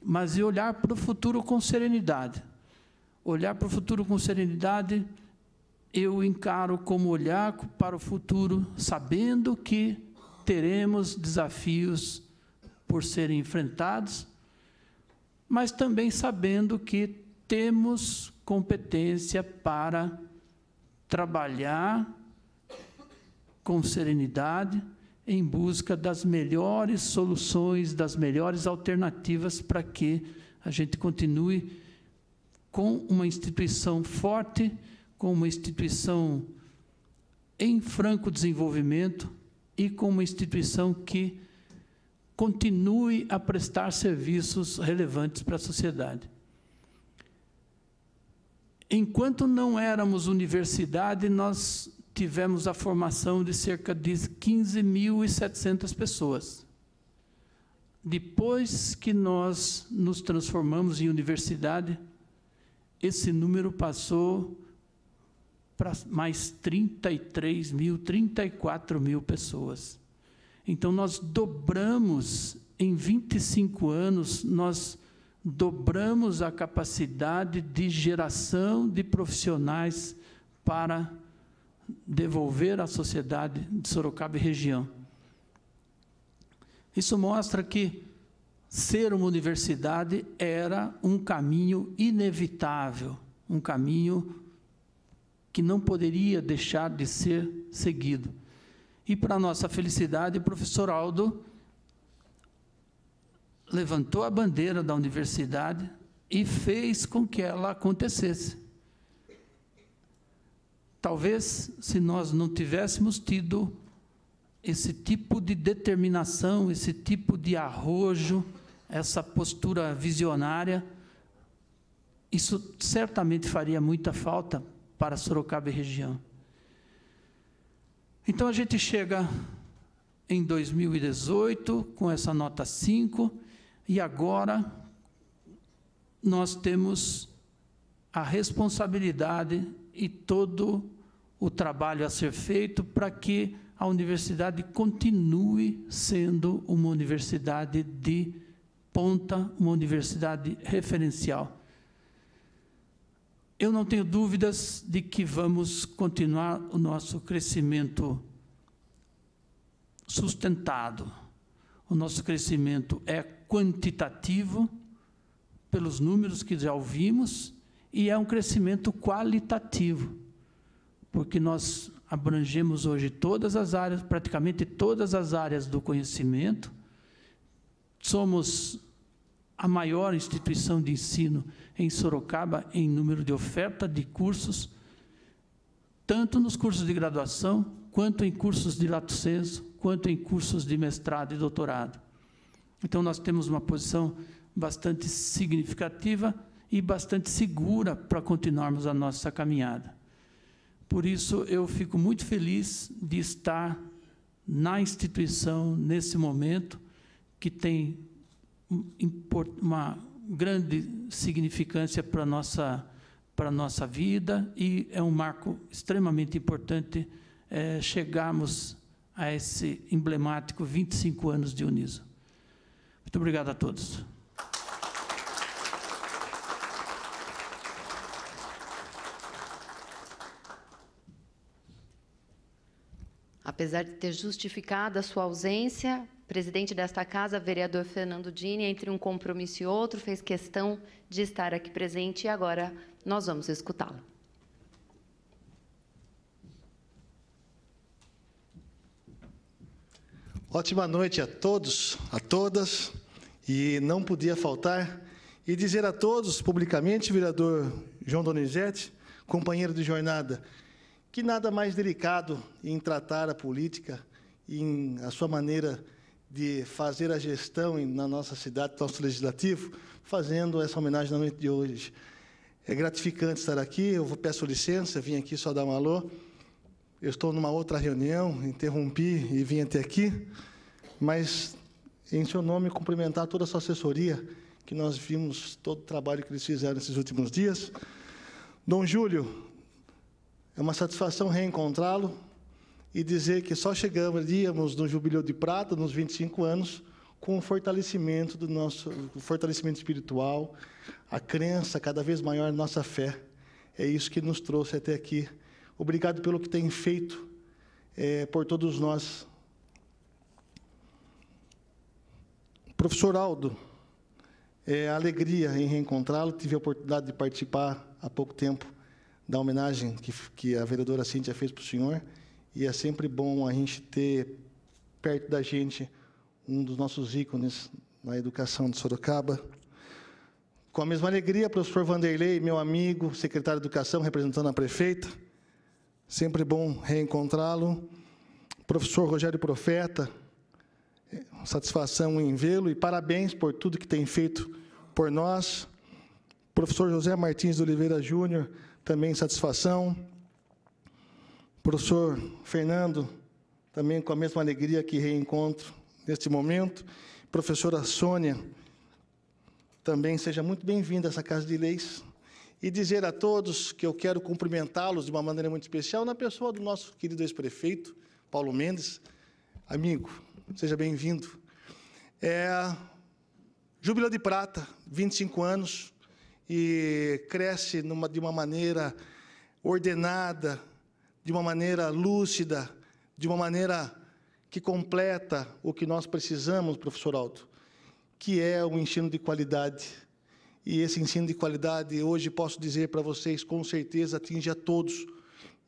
mas de olhar para o futuro com serenidade. Olhar para o futuro com serenidade, eu encaro como olhar para o futuro, sabendo que teremos desafios por serem enfrentados, mas também sabendo que temos competência para trabalhar com serenidade em busca das melhores soluções, das melhores alternativas para que a gente continue com uma instituição forte, com uma instituição em franco desenvolvimento e com uma instituição que continue a prestar serviços relevantes para a sociedade. Enquanto não éramos universidade, nós tivemos a formação de cerca de 15.700 pessoas. Depois que nós nos transformamos em universidade, esse número passou para mais 33 mil, 34 mil pessoas. Então, nós dobramos, em 25 anos, nós dobramos a capacidade de geração de profissionais para devolver à sociedade de Sorocaba e região. Isso mostra que ser uma universidade era um caminho inevitável, um caminho que não poderia deixar de ser seguido. E, para nossa felicidade, o professor Aldo levantou a bandeira da universidade e fez com que ela acontecesse. Talvez, se nós não tivéssemos tido esse tipo de determinação, esse tipo de arrojo, essa postura visionária, isso certamente faria muita falta para Sorocaba e região. Então, a gente chega em 2018 com essa nota 5, e agora nós temos a responsabilidade e todo o trabalho a ser feito para que a universidade continue sendo uma universidade de ponta, uma universidade referencial. Eu não tenho dúvidas de que vamos continuar o nosso crescimento sustentado. O nosso crescimento é quantitativo, pelos números que já ouvimos, e é um crescimento qualitativo, porque nós abrangemos hoje todas as áreas, praticamente todas as áreas do conhecimento. Somos a maior instituição de ensino em Sorocaba em número de oferta de cursos, tanto nos cursos de graduação, quanto em cursos de lato sensu, quanto em cursos de mestrado e doutorado. Então, nós temos uma posição bastante significativa e bastante segura para continuarmos a nossa caminhada. Por isso, eu fico muito feliz de estar na instituição, nesse momento, que tem uma grande significância para a nossa vida, e é um marco extremamente importante chegarmos a esse emblemático 25 anos de Uniso. Muito obrigado a todos. Apesar de ter justificado a sua ausência, o presidente desta casa, vereador Fernando Dini, entre um compromisso e outro, fez questão de estar aqui presente e agora nós vamos escutá-lo. Ótima noite a todos, a todas, e não podia faltar e dizer a todos publicamente, vereador João Donizeti, companheiro de jornada, que nada mais delicado em tratar a política, em a sua maneira de fazer a gestão na nossa cidade, nosso legislativo, fazendo essa homenagem na noite de hoje. É gratificante estar aqui, eu peço licença, vim aqui só dar um alô. Eu estou numa outra reunião, interrompi e vim até aqui, mas, em seu nome, cumprimentar toda a sua assessoria, que nós vimos todo o trabalho que eles fizeram nesses últimos dias. Dom Júlio, é uma satisfação reencontrá-lo e dizer que só chegaríamos no Jubileu de Prata, nos 25 anos, com o fortalecimento do nosso fortalecimento espiritual, a crença cada vez maior na nossa fé. É isso que nos trouxe até aqui. Obrigado pelo que tem feito por todos nós. Professor Aldo, é alegria em reencontrá-lo. Tive a oportunidade de participar há pouco tempo da homenagem que a vereadora Cíntia fez para o senhor, e é sempre bom a gente ter perto da gente um dos nossos ícones na educação de Sorocaba. Com a mesma alegria, professor Vanderlei, meu amigo, secretário de Educação, representando a prefeita, sempre bom reencontrá-lo. Professor Rogério Profeta, satisfação em vê-lo e parabéns por tudo que tem feito por nós. Professor José Martins de Oliveira Júnior, também satisfação. Professor Fernando, também com a mesma alegria que reencontro neste momento. Professora Sônia, também seja muito bem-vinda a essa Casa de Leis. E dizer a todos que eu quero cumprimentá-los de uma maneira muito especial, na pessoa do nosso querido ex-prefeito, Paulo Mendes. Amigo, seja bem-vindo. Júbilo de Prata, 25 anos. E cresce de uma maneira ordenada, de uma maneira lúcida, de uma maneira que completa o que nós precisamos, professor Aldo, que é o ensino de qualidade. E esse ensino de qualidade, hoje posso dizer para vocês, com certeza atinge a todos,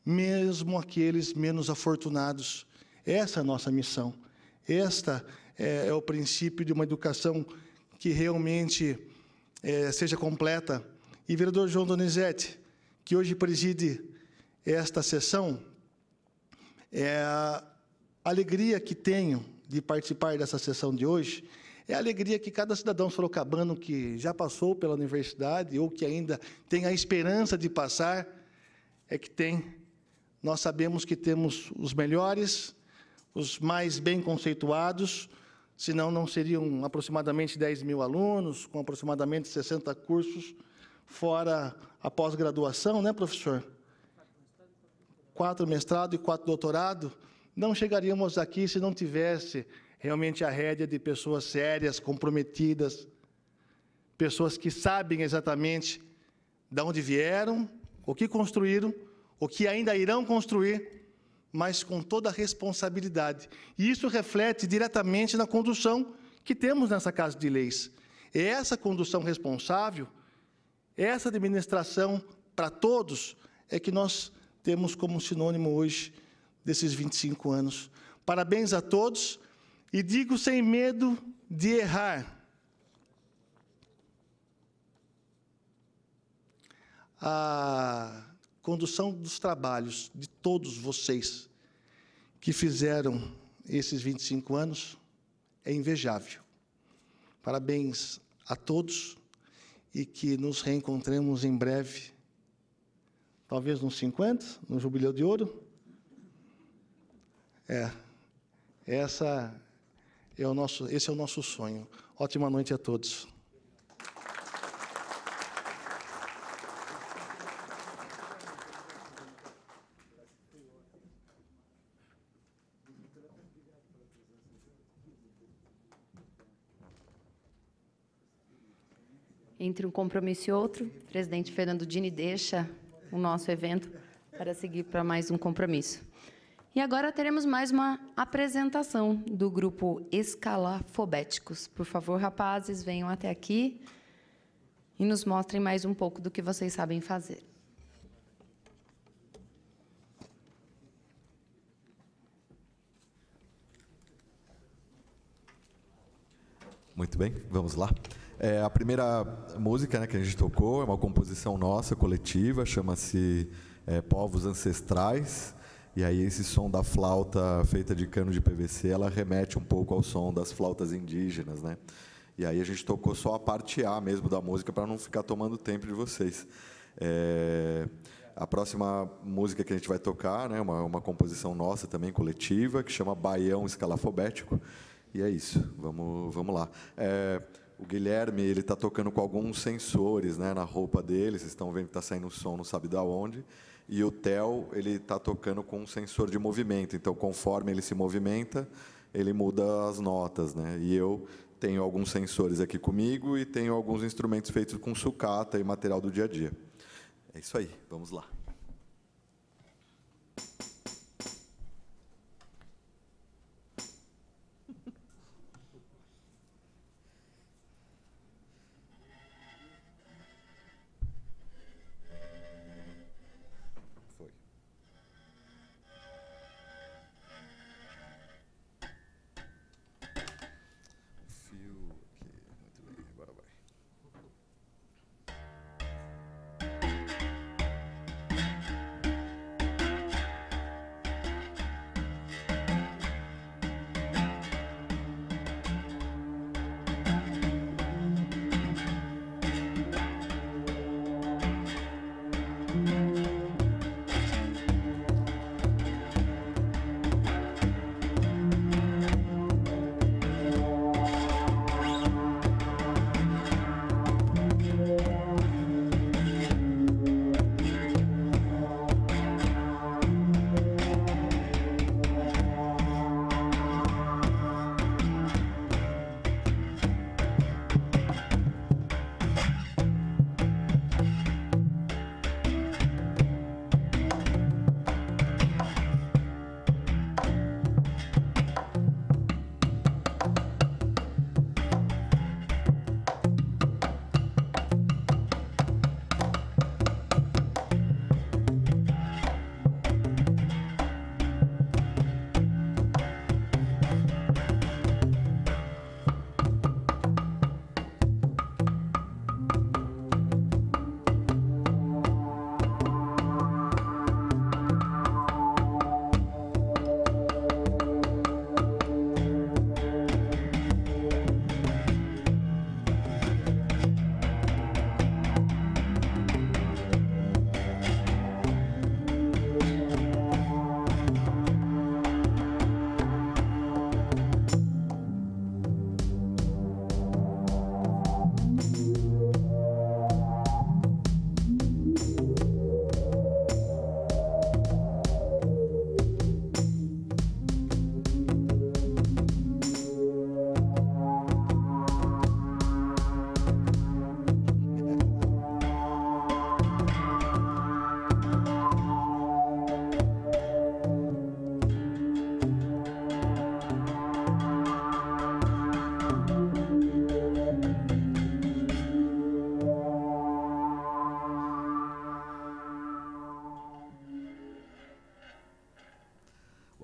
mesmo aqueles menos afortunados. Essa é a nossa missão. Esta é o princípio de uma educação que realmente seja completa. E vereador João Donizeti, que hoje preside esta sessão, a alegria que tenho de participar dessa sessão de hoje é a alegria que cada cidadão sorocabano que já passou pela universidade ou que ainda tem a esperança de passar, é que tem. Nós sabemos que temos os melhores, os mais bem conceituados, senão não seriam aproximadamente 10 mil alunos, com aproximadamente 60 cursos, fora a pós-graduação, né, professor? 4 mestrado e 4 doutorado. Não chegaríamos aqui se não tivesse realmente a rédea de pessoas sérias, comprometidas, pessoas que sabem exatamente de onde vieram, o que construíram, o que ainda irão construir, mas com toda a responsabilidade. E isso reflete diretamente na condução que temos nessa Casa de Leis. É essa condução responsável, essa administração para todos, é que nós temos como sinônimo hoje desses 25 anos. Parabéns a todos e digo sem medo de errar. Condução dos trabalhos de todos vocês que fizeram esses 25 anos é invejável. Parabéns a todos e que nos reencontremos em breve, talvez nos 50, no Jubileu de Ouro. Esse é o nosso sonho. Ótima noite a todos. entre um compromisso e outro, o presidente Fernando Dini deixa o nosso evento para seguir para mais um compromisso. E agora teremos mais uma apresentação do grupo Escalafobéticos. Por favor, rapazes, venham até aqui e nos mostrem mais um pouco do que vocês sabem fazer. Muito bem, vamos lá. A primeira música, né, que a gente tocou é uma composição nossa, coletiva, chama-se Povos Ancestrais. E aí esse som da flauta feita de cano de PVC, ela remete um pouco ao som das flautas indígenas, né? E aí a gente tocou só a parte A mesmo da música, para não ficar tomando tempo de vocês. A próxima música que a gente vai tocar, né, uma composição nossa também, coletiva, que chama Baião Escalafobético. E é isso, vamos lá. O Guilherme, ele está tocando com alguns sensores, né, na roupa dele, vocês estão vendo que está saindo um som, não sabe de onde, e o Theo, ele está tocando com um sensor de movimento, então, conforme ele se movimenta, ele muda as notas, né? E eu tenho alguns sensores aqui comigo e tenho alguns instrumentos feitos com sucata e material do dia a dia. É isso aí, vamos lá.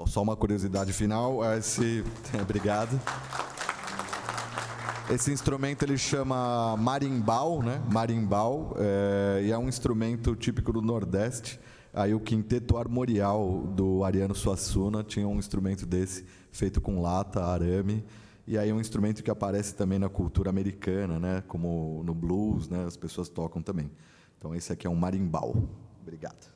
Só uma curiosidade final, obrigado. Esse instrumento ele chama marimbau, né? Marimbau, e é um instrumento típico do Nordeste. Aí o quinteto armorial do Ariano Suassuna tinha um instrumento desse feito com lata, arame, e aí é um instrumento que aparece também na cultura americana, né? Como no blues, né? As pessoas tocam também. Então esse aqui é um marimbau. Obrigado.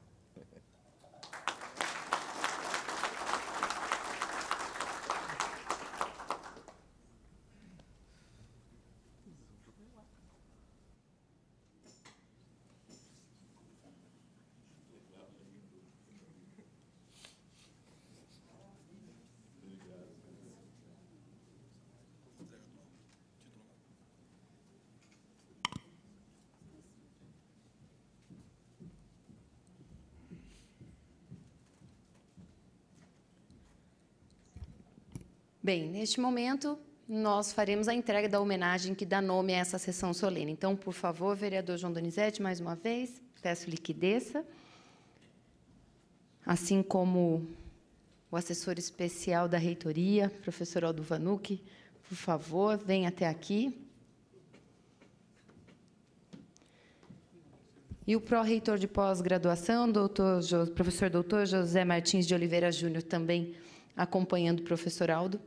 Bem, neste momento, nós faremos a entrega da homenagem que dá nome a essa sessão solene. Então, por favor, vereador João Donizeti, mais uma vez, peço-lhe que desça, assim como o assessor especial da reitoria, professor Aldo Vanucchi, por favor, venha até aqui. E o pró-reitor de pós-graduação, professor doutor José Martins de Oliveira Júnior, também acompanhando o professor Aldo.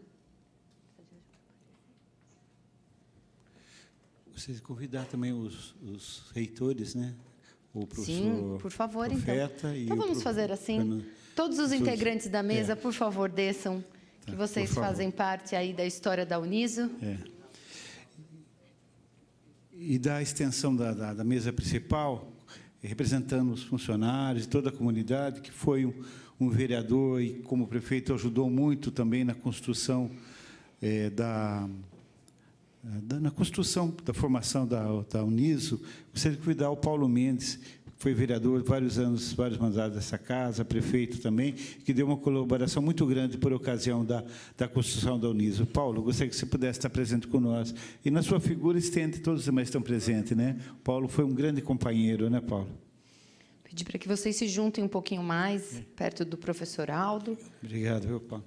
Vocês convidar também os reitores, né? O professor, sim, por favor, Profeta, então. Então vamos fazer assim. Todos os integrantes da mesa, por favor, desçam, tá, que vocês fazem parte aí da história da Uniso. E da extensão da mesa principal, representando os funcionários, toda a comunidade, que foi um vereador e, como prefeito, ajudou muito também na construção da formação da Uniso. Gostaria de convidar o Paulo Mendes, que foi vereador vários anos, vários mandatos dessa casa, prefeito também, que deu uma colaboração muito grande por ocasião da construção da Uniso. Paulo, gostaria que você pudesse estar presente conosco. E na sua figura estende, todos os demais estão presentes, né? Paulo foi um grande companheiro, né, Paulo? Pedi para que vocês se juntem um pouquinho mais, perto do professor Aldo. Obrigado, meu Paulo.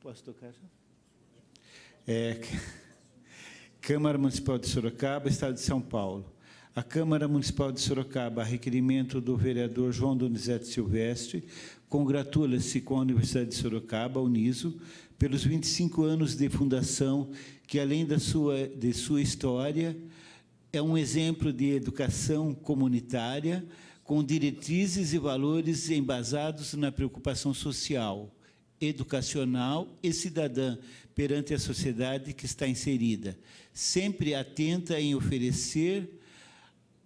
Posso tocar já? Câmara Municipal de Sorocaba, Estado de São Paulo. A Câmara Municipal de Sorocaba, a requerimento do vereador João Donizeti Silvestre, congratula-se com a Universidade de Sorocaba, Uniso, pelos 25 anos de fundação, que, além de sua história, é um exemplo de educação comunitária com diretrizes e valores embasados na preocupação social, educacional e cidadã perante a sociedade que está inserida, sempre atenta em oferecer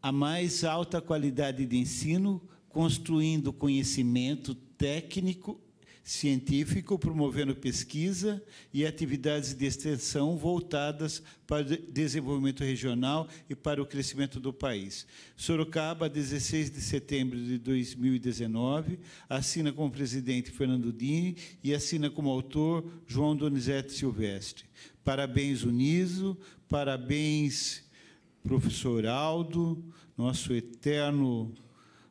a mais alta qualidade de ensino, construindo conhecimento técnico, científico, promovendo pesquisa e atividades de extensão voltadas para o desenvolvimento regional e para o crescimento do país. Sorocaba, 16 de setembro de 2019, assina como presidente Fernando Dini e assina como autor João Donizeti Silvestre. Parabéns, Uniso, parabéns, professor Aldo, nosso eterno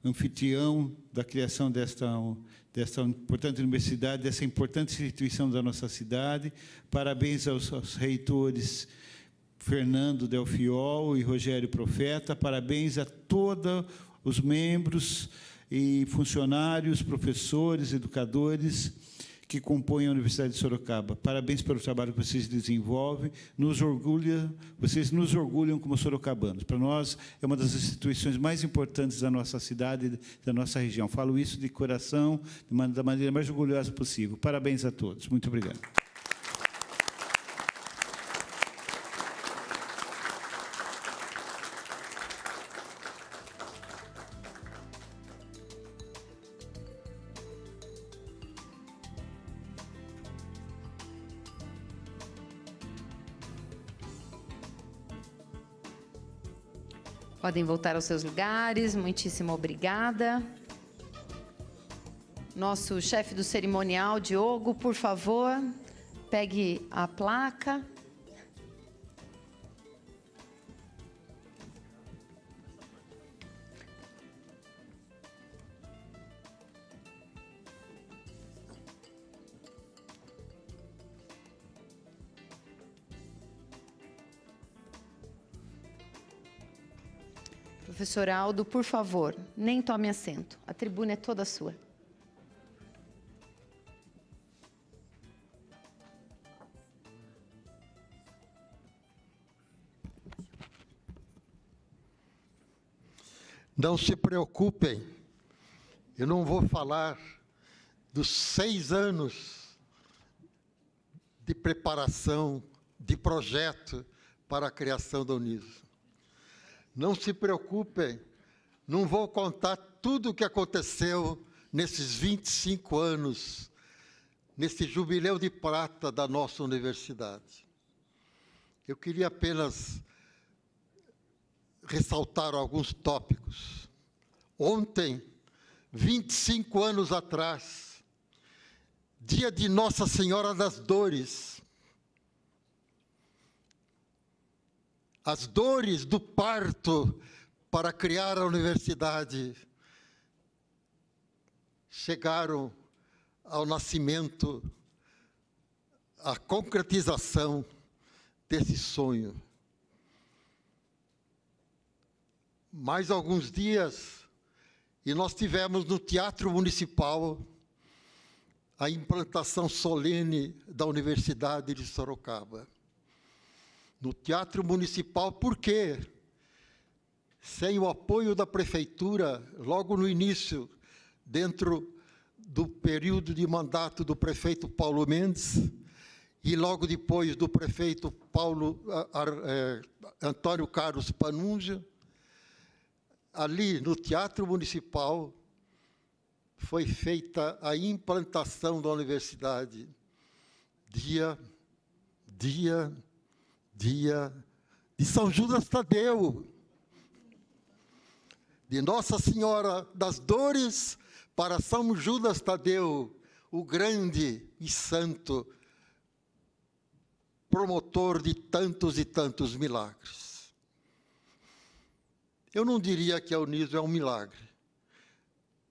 anfitrião da criação desta importante universidade, dessa importante instituição da nossa cidade. Parabéns aos reitores Fernando Del Fiol e Rogério Profeta. Parabéns a todos os membros e funcionários, professores, educadores que compõem a Universidade de Sorocaba. Parabéns pelo trabalho que vocês desenvolvem. Vocês nos orgulham como sorocabanos. Para nós, é uma das instituições mais importantes da nossa cidade, da nossa região. Falo isso de coração, da maneira mais orgulhosa possível. Parabéns a todos. Muito obrigado. Podem voltar aos seus lugares. Muitíssimo obrigada. Nosso chefe do cerimonial, Diogo, por favor, pegue a placa. Professor Aldo, por favor, nem tome assento. A tribuna é toda sua. Não se preocupem, eu não vou falar dos 6 anos de preparação, de projeto para a criação da Uniso. Não se preocupem, não vou contar tudo o que aconteceu nesses 25 anos, nesse jubileu de prata da nossa universidade. Eu queria apenas ressaltar alguns tópicos. Ontem, 25 anos atrás, dia de Nossa Senhora das Dores. As dores do parto para criar a universidade chegaram ao nascimento, à concretização desse sonho. Mais alguns dias, e nós tivemos no Teatro Municipal a implantação solene da Universidade de Sorocaba. No Teatro Municipal, porque, sem o apoio da Prefeitura, logo no início, dentro do período de mandato do prefeito Paulo Mendes, e logo depois do prefeito Antônio Carlos Panunzio, ali no Teatro Municipal foi feita a implantação da universidade, dia de São Judas Tadeu, de Nossa Senhora das Dores para São Judas Tadeu, o grande e santo promotor de tantos e tantos milagres. Eu não diria que a Uniso é um milagre,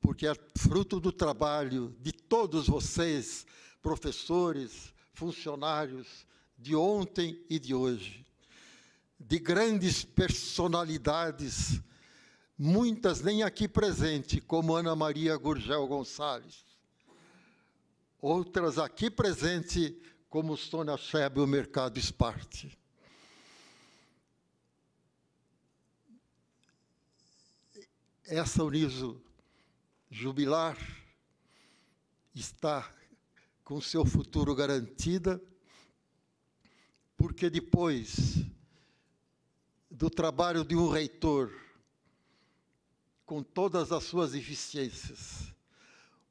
porque é fruto do trabalho de todos vocês, professores, funcionários, de ontem e de hoje, de grandes personalidades, muitas nem aqui presentes, como Ana Maria Gurgel Gonçalves, outras aqui presentes, como Sônia Schebel, o Mercado Sparte. Essa Uniso jubilar está com seu futuro garantida, porque depois do trabalho de um reitor, com todas as suas deficiências,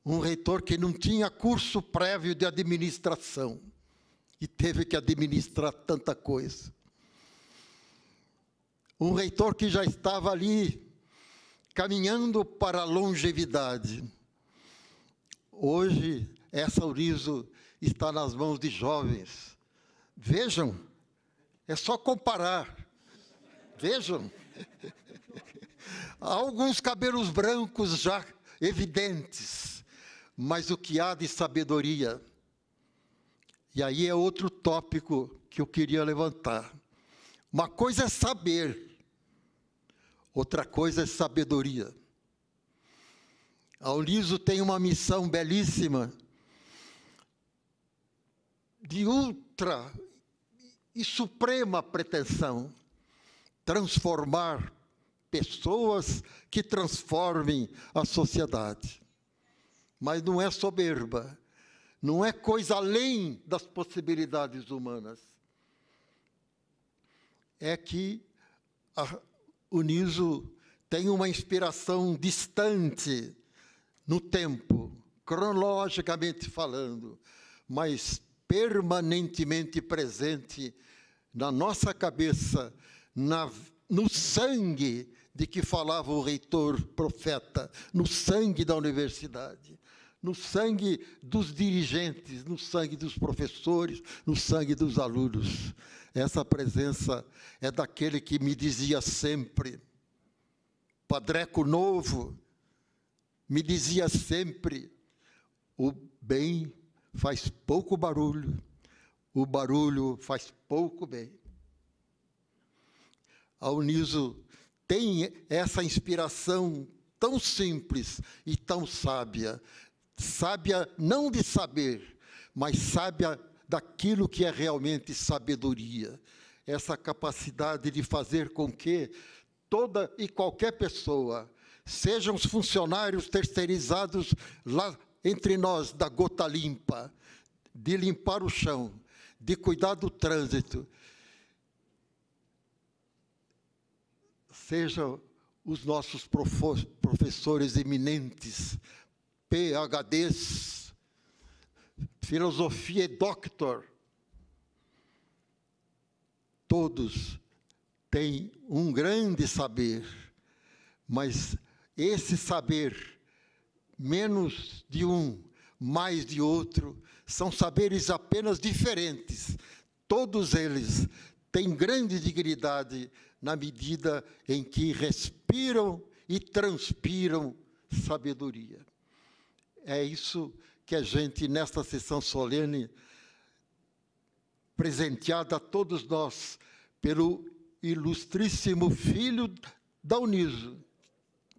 um reitor que não tinha curso prévio de administração e teve que administrar tanta coisa, um reitor que já estava ali caminhando para a longevidade. Hoje, essa Uniso está nas mãos de jovens. Vejam, é só comparar. Vejam. Há alguns cabelos brancos já evidentes, mas o que há de sabedoria? E aí é outro tópico que eu queria levantar. Uma coisa é saber. Outra coisa é sabedoria. A Uniso tem uma missão belíssima de ultra e suprema pretensão, transformar pessoas que transformem a sociedade. Mas não é soberba, não é coisa além das possibilidades humanas. É que a Uniso tem uma inspiração distante no tempo, cronologicamente falando, mas permanentemente presente na nossa cabeça, no sangue de que falava o reitor Profeta, no sangue da universidade, no sangue dos dirigentes, no sangue dos professores, no sangue dos alunos. Essa presença é daquele que me dizia sempre, Padreco Novo, me dizia sempre, o bem faz pouco barulho, o barulho faz pouco bem. A Uniso tem essa inspiração tão simples e tão sábia, sábia não de saber, mas sábia daquilo que é realmente sabedoria, essa capacidade de fazer com que toda e qualquer pessoa, sejam os funcionários terceirizados lá entre nós da gota limpa, de limpar o chão, de cuidar do trânsito, sejam os nossos professores eminentes, PhDs, filosofia e doctor, todos têm um grande saber, mas esse saber, menos de um, mais de outro, são saberes apenas diferentes. Todos eles têm grande dignidade na medida em que respiram e transpiram sabedoria. É isso que a gente, nesta sessão solene, presenteada a todos nós pelo ilustríssimo filho da Uniso,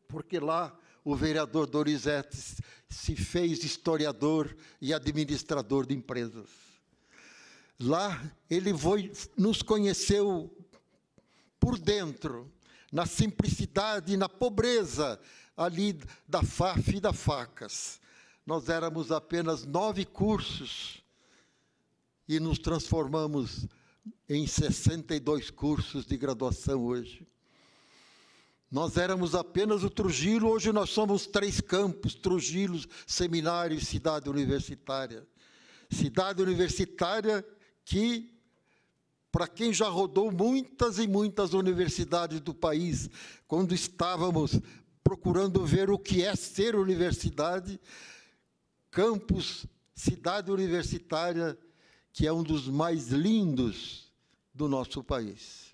porque lá o vereador Donizeti se fez historiador e administrador de empresas. Lá ele nos conheceu por dentro, na simplicidade e na pobreza ali da FAF e da Facas. Nós éramos apenas 9 cursos e nos transformamos em 62 cursos de graduação hoje. Nós éramos apenas o Trujillo, hoje nós somos 3 campos: Trujillo, Seminário e Cidade Universitária. Cidade Universitária que, para quem já rodou muitas e muitas universidades do país, quando estávamos procurando ver o que é ser universidade, Campus Cidade Universitária, que é um dos mais lindos do nosso país.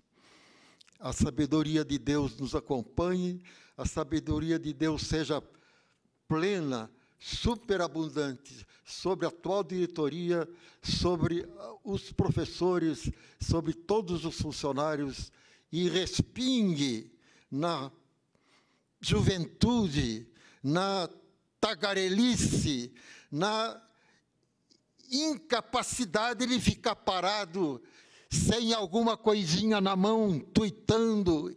A sabedoria de Deus nos acompanhe, a sabedoria de Deus seja plena, superabundante, sobre a atual diretoria, sobre os professores, sobre todos os funcionários, e respingue na juventude, na tagarelice, na incapacidade de ficar parado, sem alguma coisinha na mão, tuitando,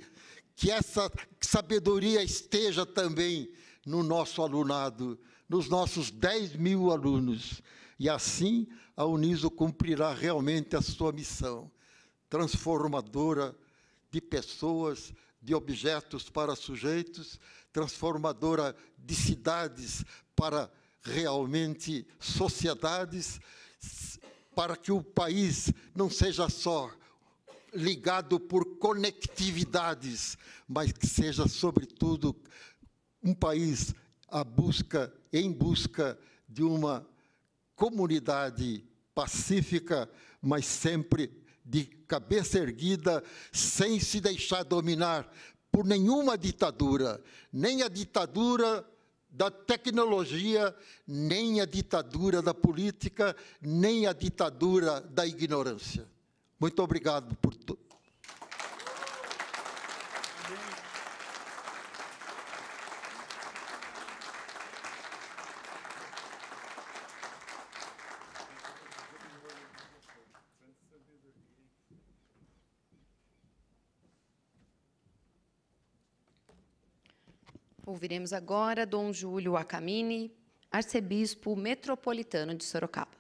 que essa sabedoria esteja também no nosso alunado, nos nossos 10 mil alunos. E assim a Uniso cumprirá realmente a sua missão, transformadora de pessoas, de objetos para sujeitos, transformadora de cidades para realmente sociedades, para que o país não seja só ligado por conectividades, mas que seja, sobretudo, um país em busca de uma comunidade pacífica, mas sempre de cabeça erguida, sem se deixar dominar por nenhuma ditadura, nem a ditadura da tecnologia, nem a ditadura da política, nem a ditadura da ignorância. Muito obrigado por tudo. Ouviremos agora Dom Júlio Akamine, arcebispo metropolitano de Sorocaba.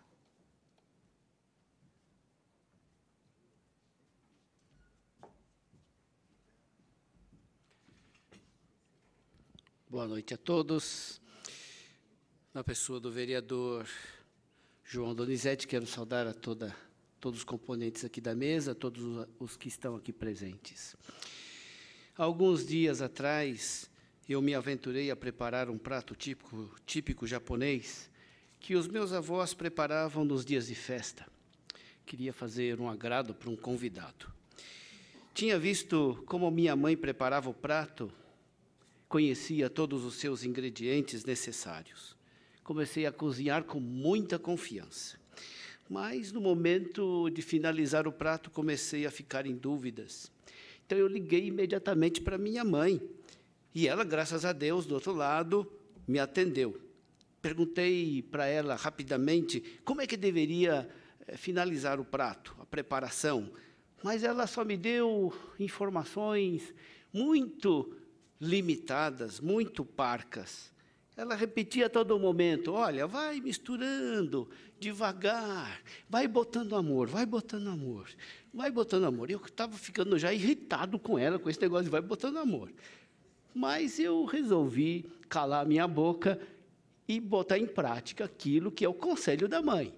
Boa noite a todos. Na pessoa do vereador João Donizeti, quero saudar a todos os componentes aqui da mesa, todos os que estão aqui presentes. Alguns dias atrás, eu me aventurei a preparar um prato típico japonês que os meus avós preparavam nos dias de festa. Queria fazer um agrado para um convidado. Tinha visto como minha mãe preparava o prato, conhecia todos os seus ingredientes necessários. Comecei a cozinhar com muita confiança. Mas, no momento de finalizar o prato, comecei a ficar em dúvidas. Então, eu liguei imediatamente para minha mãe, e ela, graças a Deus, do outro lado, me atendeu. Perguntei para ela rapidamente como é que deveria finalizar o prato, a preparação. Mas ela só me deu informações muito limitadas, muito parcas. Ela repetia a todo momento: olha, vai misturando devagar, vai botando amor, vai botando amor, vai botando amor. Eu estava ficando já irritado com ela, com esse negócio de vai botando amor. Mas eu resolvi calar minha boca e botar em prática aquilo que é o conselho da mãe.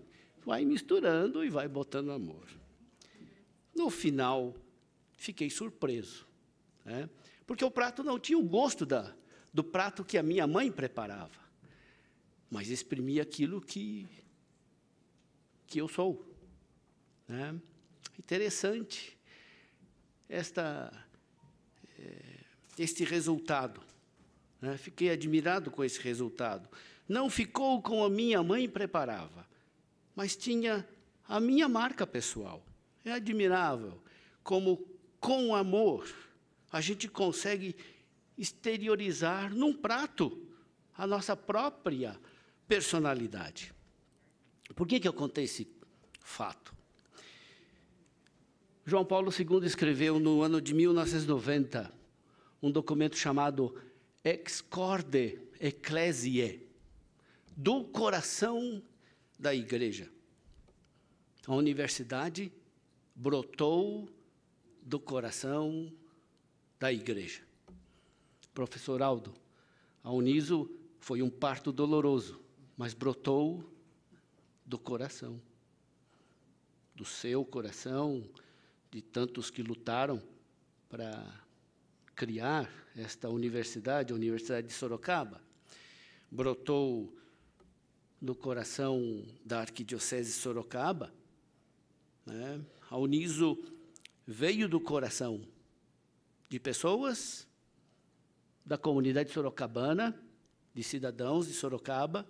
Vai misturando e vai botando amor. No final, fiquei surpreso, né? Porque o prato não tinha o gosto do prato que a minha mãe preparava. mas exprimir aquilo que eu sou, né? Interessante este resultado, né? Fiquei admirado com esse resultado. Não ficou como a minha mãe preparava, mas tinha a minha marca pessoal. É admirável como, com amor, a gente consegue exteriorizar num prato a nossa própria personalidade. Por que eu contei esse fato? João Paulo II escreveu, no ano de 1990, um documento chamado Ex Corde Ecclesiae, do coração da Igreja. A universidade brotou do coração da Igreja. Professor Aldo, a Uniso foi um parto doloroso, mas brotou do coração, do seu coração, de tantos que lutaram para criar esta universidade, a Universidade de Sorocaba. Brotou do coração da Arquidiocese de Sorocaba, né? A Uniso veio do coração de pessoas da comunidade sorocabana, de cidadãos de Sorocaba,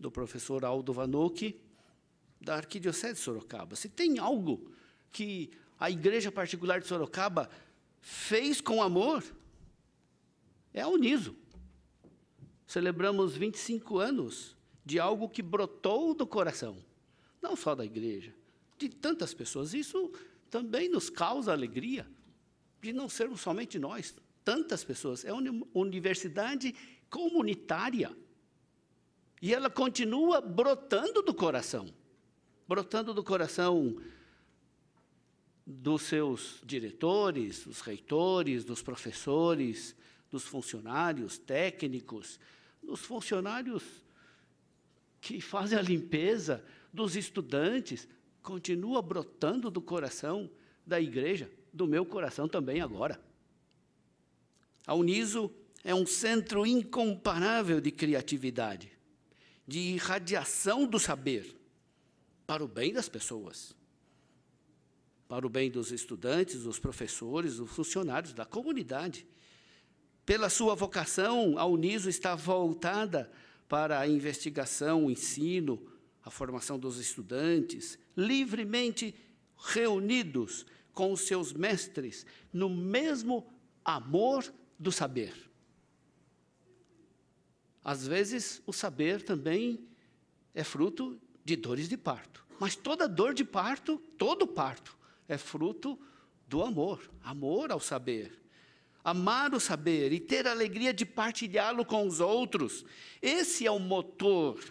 do professor Aldo Vanucchi, da Arquidiocese de Sorocaba. Se tem algo que a Igreja Particular de Sorocaba fez com amor, é a Uniso. Celebramos 25 anos de algo que brotou do coração, não só da Igreja, de tantas pessoas. Isso também nos causa alegria de não sermos somente nós, tantas pessoas. É uma universidade comunitária. E ela continua brotando do coração dos seus diretores, dos reitores, dos professores, dos funcionários técnicos, dos funcionários que fazem a limpeza, dos estudantes. Continua brotando do coração da Igreja, do meu coração também agora. A Uniso é um centro incomparável de criatividade, de irradiação do saber, para o bem das pessoas, para o bem dos estudantes, dos professores, dos funcionários, da comunidade. Pela sua vocação, a Uniso está voltada para a investigação, o ensino, a formação dos estudantes, livremente reunidos com os seus mestres, no mesmo amor do saber. Às vezes, o saber também é fruto de dores de parto. Mas toda dor de parto, todo parto, é fruto do amor. Amor ao saber. Amar o saber e ter a alegria de partilhá-lo com os outros. Esse é o motor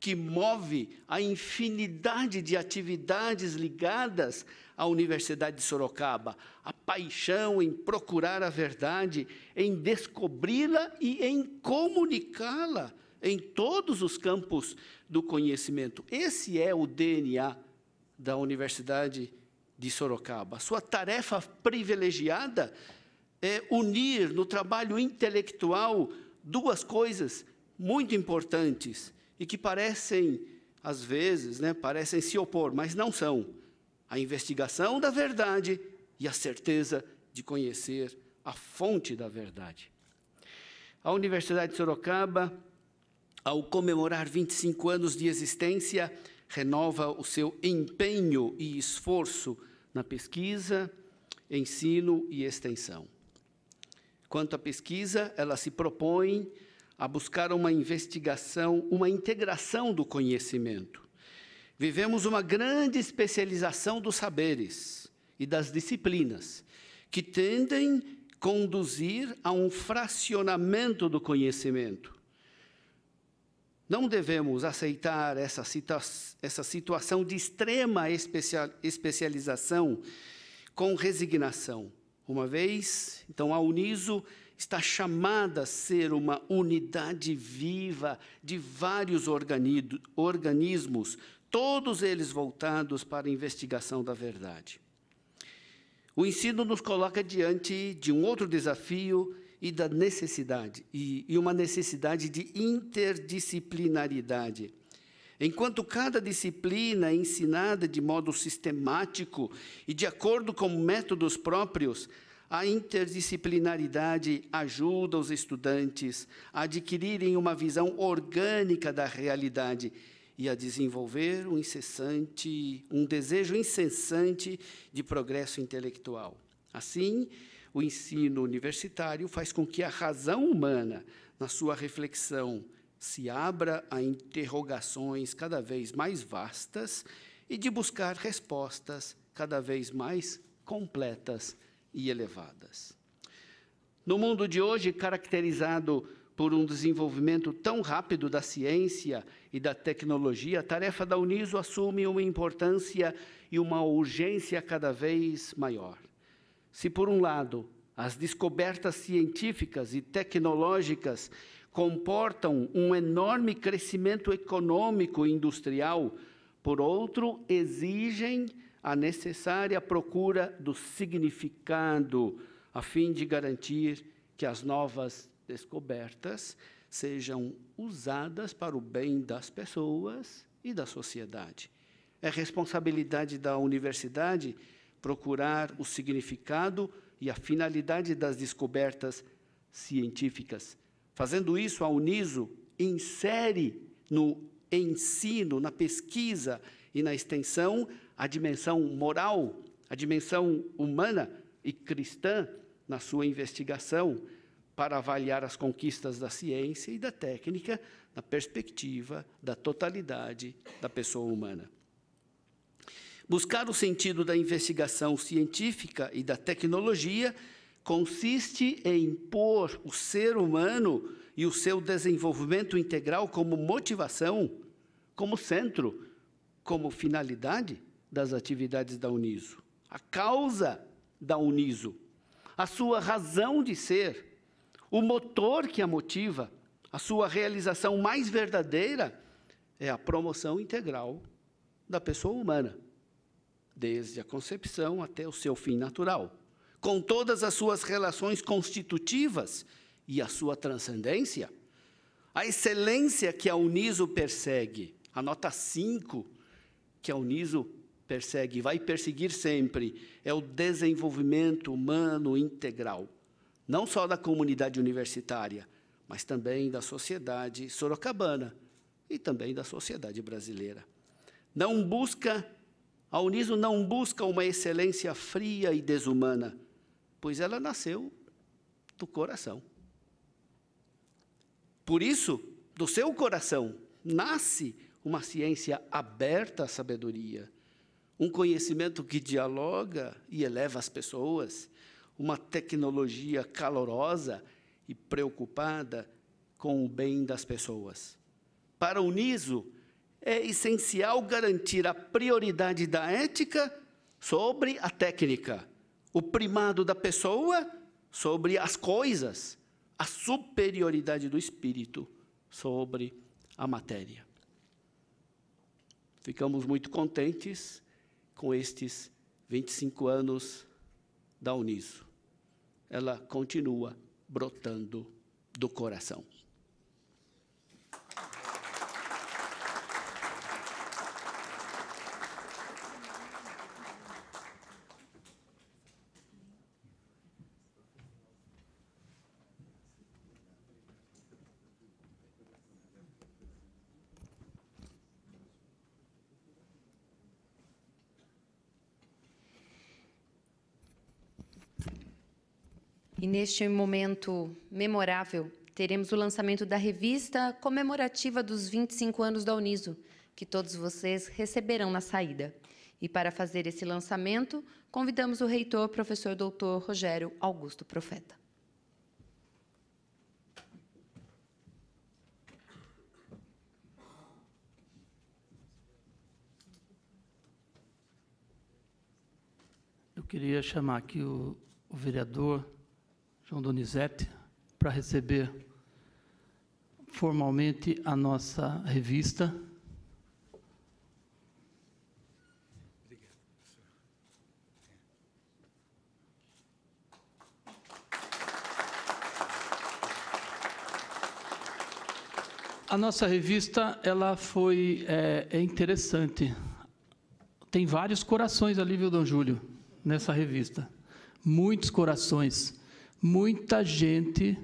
que move a infinidade de atividades ligadas à Universidade de Sorocaba, a paixão em procurar a verdade, em descobri-la e em comunicá-la em todos os campos do conhecimento. Esse é o DNA da Universidade de Sorocaba. Sua tarefa privilegiada é unir no trabalho intelectual duas coisas muito importantes, e que parecem, às vezes, né, parecem se opor, mas não são: a investigação da verdade e a certeza de conhecer a fonte da verdade. A Universidade de Sorocaba, ao comemorar 25 anos de existência, renova o seu empenho e esforço na pesquisa, ensino e extensão. Quanto à pesquisa, ela se propõe a buscar uma investigação, uma integração do conhecimento. Vivemos uma grande especialização dos saberes e das disciplinas, que tendem a conduzir a um fracionamento do conhecimento. Não devemos aceitar essa situação de extrema especialização com resignação. Uma vez, então, a Uniso está chamada a ser uma unidade viva de vários organismos, todos eles voltados para a investigação da verdade. O ensino nos coloca diante de um outro desafio e da necessidade, e uma necessidade de interdisciplinaridade. Enquanto cada disciplina é ensinada de modo sistemático e de acordo com métodos próprios, a interdisciplinaridade ajuda os estudantes a adquirirem uma visão orgânica da realidade e a desenvolver um desejo incessante de progresso intelectual. Assim, o ensino universitário faz com que a razão humana, na sua reflexão, se abra a interrogações cada vez mais vastas e de buscar respostas cada vez mais completas e elevadas. No mundo de hoje, caracterizado por um desenvolvimento tão rápido da ciência e da tecnologia, a tarefa da Uniso assume uma importância e uma urgência cada vez maior. Se, por um lado, as descobertas científicas e tecnológicas comportam um enorme crescimento econômico e industrial, por outro, exigem a necessária procura do significado, a fim de garantir que as novas descobertas sejam usadas para o bem das pessoas e da sociedade. É responsabilidade da universidade procurar o significado e a finalidade das descobertas científicas. Fazendo isso, a Uniso insere no ensino, na pesquisa e na extensão, a dimensão moral, a dimensão humana e cristã na sua investigação, para avaliar as conquistas da ciência e da técnica na perspectiva da totalidade da pessoa humana. Buscar o sentido da investigação científica e da tecnologia consiste em pôr o ser humano e o seu desenvolvimento integral como motivação, como centro, como finalidade das atividades da Uniso. A causa da Uniso, a sua razão de ser, o motor que a motiva, a sua realização mais verdadeira, é a promoção integral da pessoa humana, desde a concepção até o seu fim natural, com todas as suas relações constitutivas e a sua transcendência. A excelência que a Uniso persegue, a nota 5 que a Uniso persegue e vai perseguir sempre, é o desenvolvimento humano integral, não só da comunidade universitária, mas também da sociedade sorocabana e também da sociedade brasileira. A Uniso não busca uma excelência fria e desumana, pois ela nasceu do coração. Por isso, do seu coração nasce uma ciência aberta à sabedoria, um conhecimento que dialoga e eleva as pessoas, uma tecnologia calorosa e preocupada com o bem das pessoas. Para a Uniso, é essencial garantir a prioridade da ética sobre a técnica, o primado da pessoa sobre as coisas, a superioridade do espírito sobre a matéria. Ficamos muito contentes com estes 25 anos da Uniso. Ela continua brotando do coração. E neste momento memorável, teremos o lançamento da revista comemorativa dos 25 anos da Uniso, que todos vocês receberão na saída. E para fazer esse lançamento, convidamos o reitor, professor doutor Rogério Augusto Profeta. Eu queria chamar aqui o vereador João Donizeti, para receber formalmente a nossa revista. Obrigado. A nossa revista ela foi é interessante. Tem vários corações ali, viu, Dom Júlio, nessa revista. Muitos corações. Muita gente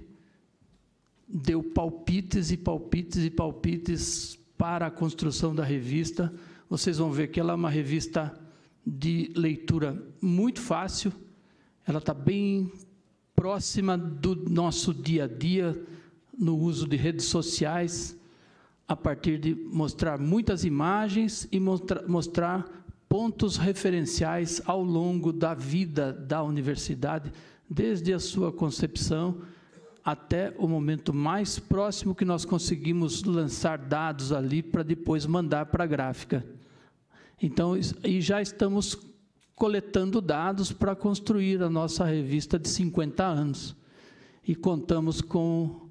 deu palpites e palpites e palpites para a construção da revista. Vocês vão ver que ela é uma revista de leitura muito fácil. Ela está bem próxima do nosso dia a dia, no uso de redes sociais, a partir de mostrar muitas imagens e mostrar pontos referenciais ao longo da vida da universidade, desde a sua concepção até o momento mais próximo que nós conseguimos lançar dados ali para depois mandar para a gráfica. Então, e já estamos coletando dados para construir a nossa revista de 50 anos. E contamos com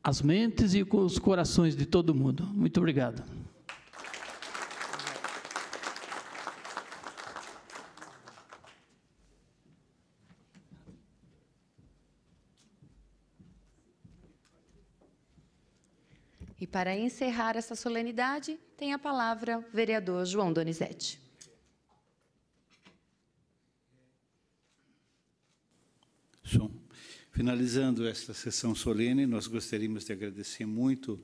as mentes e com os corações de todo mundo. Muito obrigado. E para encerrar essa solenidade, tem a palavra o vereador João Donizeti. Finalizando esta sessão solene, nós gostaríamos de agradecer muito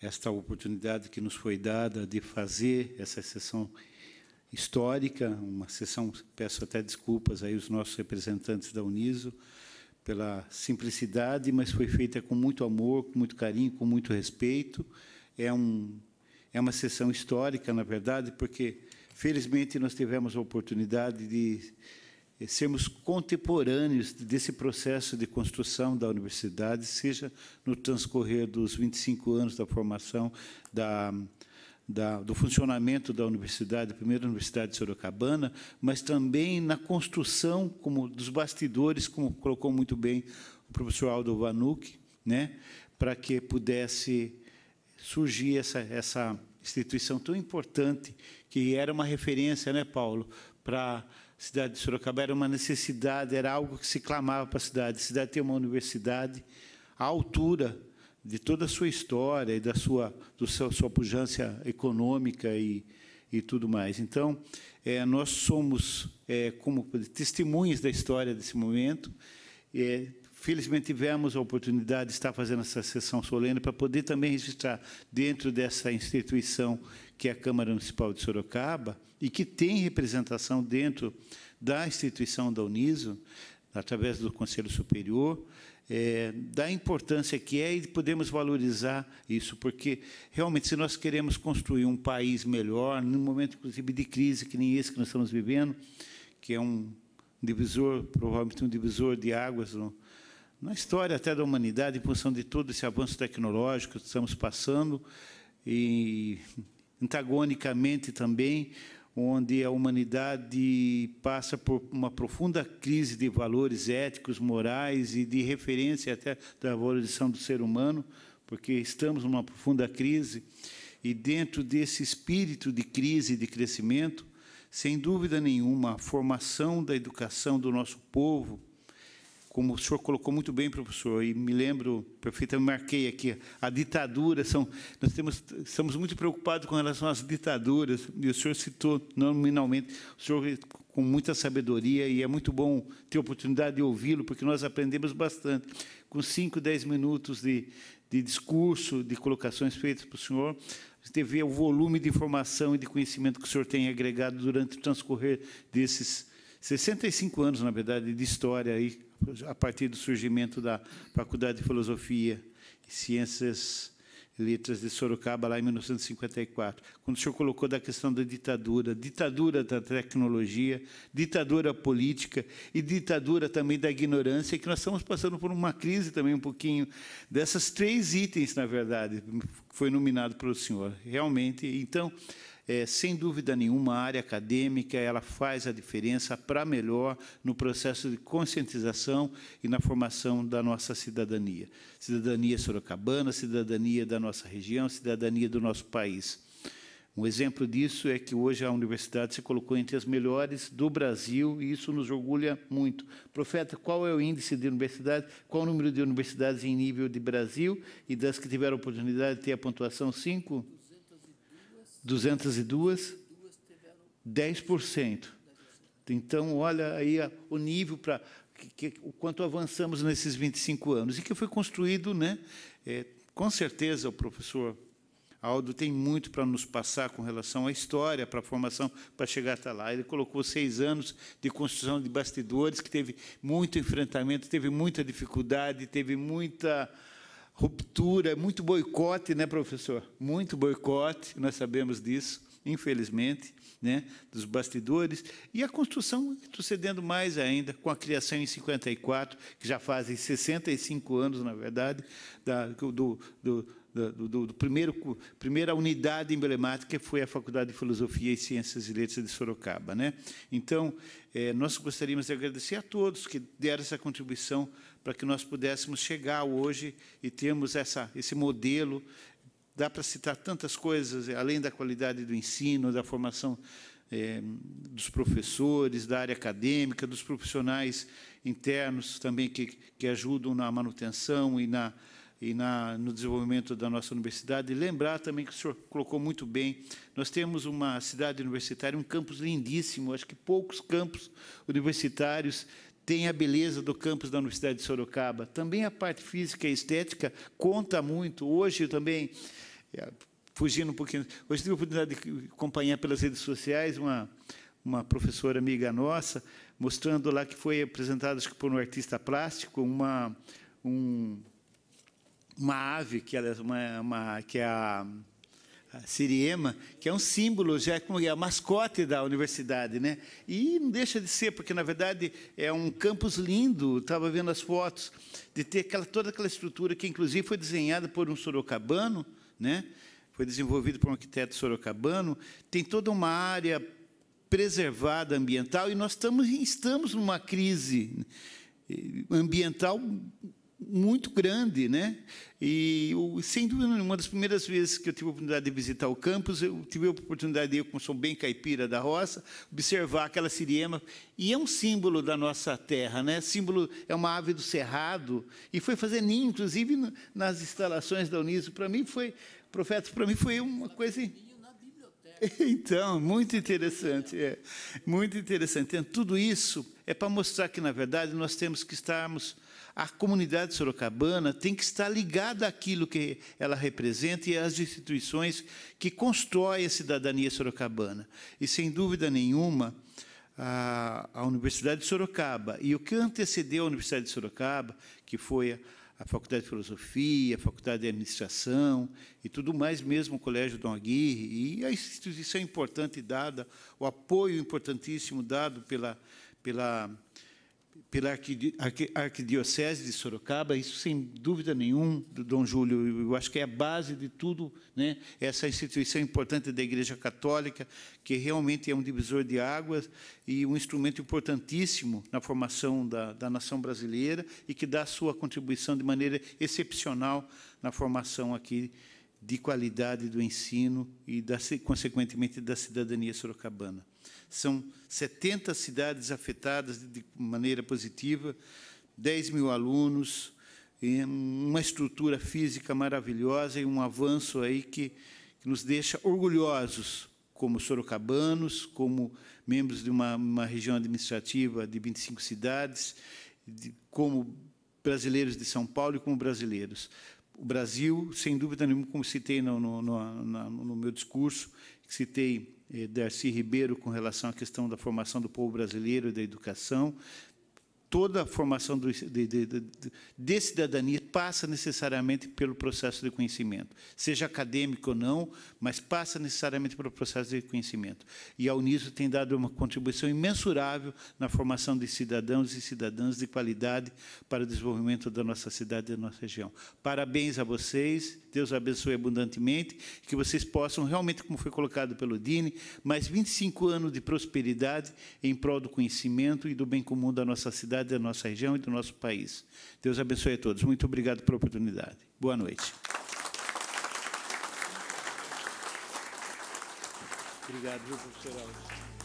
esta oportunidade que nos foi dada de fazer essa sessão histórica, uma sessão, peço até desculpas aí aos nossos representantes da Uniso, pela simplicidade, mas foi feita com muito amor, com muito carinho, com muito respeito. É uma sessão histórica, na verdade, porque, felizmente, nós tivemos a oportunidade de sermos contemporâneos desse processo de construção da universidade, seja no transcorrer dos 25 anos da formação, do funcionamento da universidade, a primeira universidade sorocabana, mas também na construção como dos bastidores, como colocou muito bem o professor Aldo Vanucchi, né, para que pudesse surgir essa instituição tão importante, que era uma referência, né, Paulo, para cidade de Sorocaba, era uma necessidade, era algo que se clamava para a cidade ter uma universidade à altura de toda a sua história e da sua pujança econômica e tudo mais. Então, nós somos como testemunhas da história desse momento. Felizmente, tivemos a oportunidade de estar fazendo essa sessão solene para poder também registrar dentro dessa instituição que é a Câmara Municipal de Sorocaba, e que tem representação dentro da instituição da Uniso, através do Conselho Superior, da importância que é, e podemos valorizar isso, porque, realmente, se nós queremos construir um país melhor, num momento, inclusive, de crise, que nem esse que nós estamos vivendo, que é um divisor, provavelmente um divisor de águas na história até da humanidade, em função de todo esse avanço tecnológico que estamos passando, e antagonicamente também, onde a humanidade passa por uma profunda crise de valores éticos, morais e de referência até da valorização do ser humano, porque estamos numa profunda crise, e dentro desse espírito de crise e de crescimento, sem dúvida nenhuma, a formação da educação do nosso povo, como o senhor colocou muito bem, professor, e me lembro, perfeitamente, marquei aqui, a ditadura, estamos muito preocupados com relação às ditaduras, e o senhor citou nominalmente, o senhor com muita sabedoria, e é muito bom ter a oportunidade de ouvi-lo, porque nós aprendemos bastante. Com 5, 10 minutos de discurso, de colocações feitas para o senhor, você vê o volume de informação e de conhecimento que o senhor tem agregado durante o transcorrer desses 65 anos, na verdade, de história aí, a partir do surgimento da Faculdade de Filosofia e Ciências e Letras de Sorocaba, lá em 1954, quando o senhor colocou da questão da ditadura, ditadura da tecnologia, ditadura política e ditadura também da ignorância, que nós estamos passando por uma crise também um pouquinho, dessas 3 itens, na verdade, foi nominado pelo senhor, realmente. Então, sem dúvida nenhuma, a área acadêmica ela faz a diferença para melhor no processo de conscientização e na formação da nossa cidadania. Cidadania sorocabana, cidadania da nossa região, cidadania do nosso país. Um exemplo disso é que hoje a universidade se colocou entre as melhores do Brasil e isso nos orgulha muito. Profeta, qual é o índice de universidade, qual o número de universidades em nível de Brasil e das que tiveram a oportunidade de ter a pontuação 5? 202? 10%. Então, olha aí o nível para o quanto avançamos nesses 25 anos. E que foi construído, né? Com certeza, o professor Aldo tem muito para nos passar com relação à história, para a formação, para chegar até lá. Ele colocou 6 anos de construção de bastidores, que teve muito enfrentamento, teve muita dificuldade, teve muita ruptura, muito boicote, né, professor? Muito boicote, nós sabemos disso, infelizmente, né, dos bastidores. E a construção sucedendo mais ainda, com a criação em 54, que já fazem 65 anos, na verdade, primeira unidade emblemática foi a Faculdade de Filosofia e Ciências e Letras de Sorocaba, né? Então, nós gostaríamos de agradecer a todos que deram essa contribuição para que nós pudéssemos chegar hoje e termos esse modelo. Dá para citar tantas coisas, além da qualidade do ensino, da formação dos professores, da área acadêmica, dos profissionais internos também que ajudam na manutenção e no desenvolvimento da nossa universidade. E lembrar também que o senhor colocou muito bem, nós temos uma cidade universitária, um campus lindíssimo, acho que poucos campos universitários têm a beleza do campus da Universidade de Sorocaba. Também a parte física e estética conta muito. Hoje também, fugindo um pouquinho, hoje tive a oportunidade de acompanhar pelas redes sociais uma professora amiga nossa, mostrando lá que foi apresentada, acho que por um artista plástico, uma ave, que é a Siriema, que é um símbolo, já como é a mascote da universidade, né? E não deixa de ser, porque, na verdade, é um campus lindo. Estava vendo as fotos, de ter toda aquela estrutura que, inclusive, foi desenhada por um sorocabano, né? Foi desenvolvido por um arquiteto sorocabano. Tem toda uma área preservada ambiental, e nós estamos numa crise ambiental muito grande, né? E, sem dúvida, uma das primeiras vezes que eu tive a oportunidade de visitar o campus, eu tive a oportunidade, eu, como sou bem caipira da roça, observar aquela Siriema. E é um símbolo da nossa terra, né? Símbolo, é uma ave do cerrado. E foi fazer ninho, inclusive, nas instalações da Uniso. Para mim foi, profeta, para mim foi uma coisa. Então, muito interessante, muito interessante. Então, tudo isso é para mostrar que, na verdade, nós temos que estarmos. A comunidade sorocabana tem que estar ligada àquilo que ela representa e às instituições que constroem a cidadania sorocabana. E, sem dúvida nenhuma, a Universidade de Sorocaba, e o que antecedeu a Universidade de Sorocaba, que foi a Faculdade de Filosofia, a Faculdade de Administração e tudo mais, mesmo o Colégio Dom Aguirre, e a instituição importante dada, o apoio importantíssimo dado pela Arquidiocese de Sorocaba, isso sem dúvida nenhuma, Dom Júlio, eu acho que é a base de tudo, né? Essa instituição importante da Igreja Católica, que realmente é um divisor de águas e um instrumento importantíssimo na formação da nação brasileira e que dá a sua contribuição de maneira excepcional na formação aqui de qualidade do ensino e, consequentemente, da cidadania sorocabana. São 70 cidades afetadas de maneira positiva, 10.000 alunos, uma estrutura física maravilhosa e um avanço aí que nos deixa orgulhosos, como sorocabanos, como membros de uma região administrativa de 25 cidades, como brasileiros de São Paulo e como brasileiros. O Brasil, sem dúvida nenhuma, como citei no meu discurso, citei Darcy Ribeiro com relação à questão da formação do povo brasileiro e da educação, toda a formação de cidadania passa necessariamente pelo processo de conhecimento, seja acadêmico ou não, mas passa necessariamente pelo processo de conhecimento. E a Uniso tem dado uma contribuição imensurável na formação de cidadãos e cidadãs de qualidade para o desenvolvimento da nossa cidade e da nossa região. Parabéns a vocês, Deus abençoe abundantemente, que vocês possam realmente, como foi colocado pelo Dini, mais 25 anos de prosperidade em prol do conhecimento e do bem comum da nossa cidade, da nossa região e do nosso país. Deus abençoe a todos. Muito obrigado pela oportunidade. Boa noite. Obrigado, viu, professor Aldo.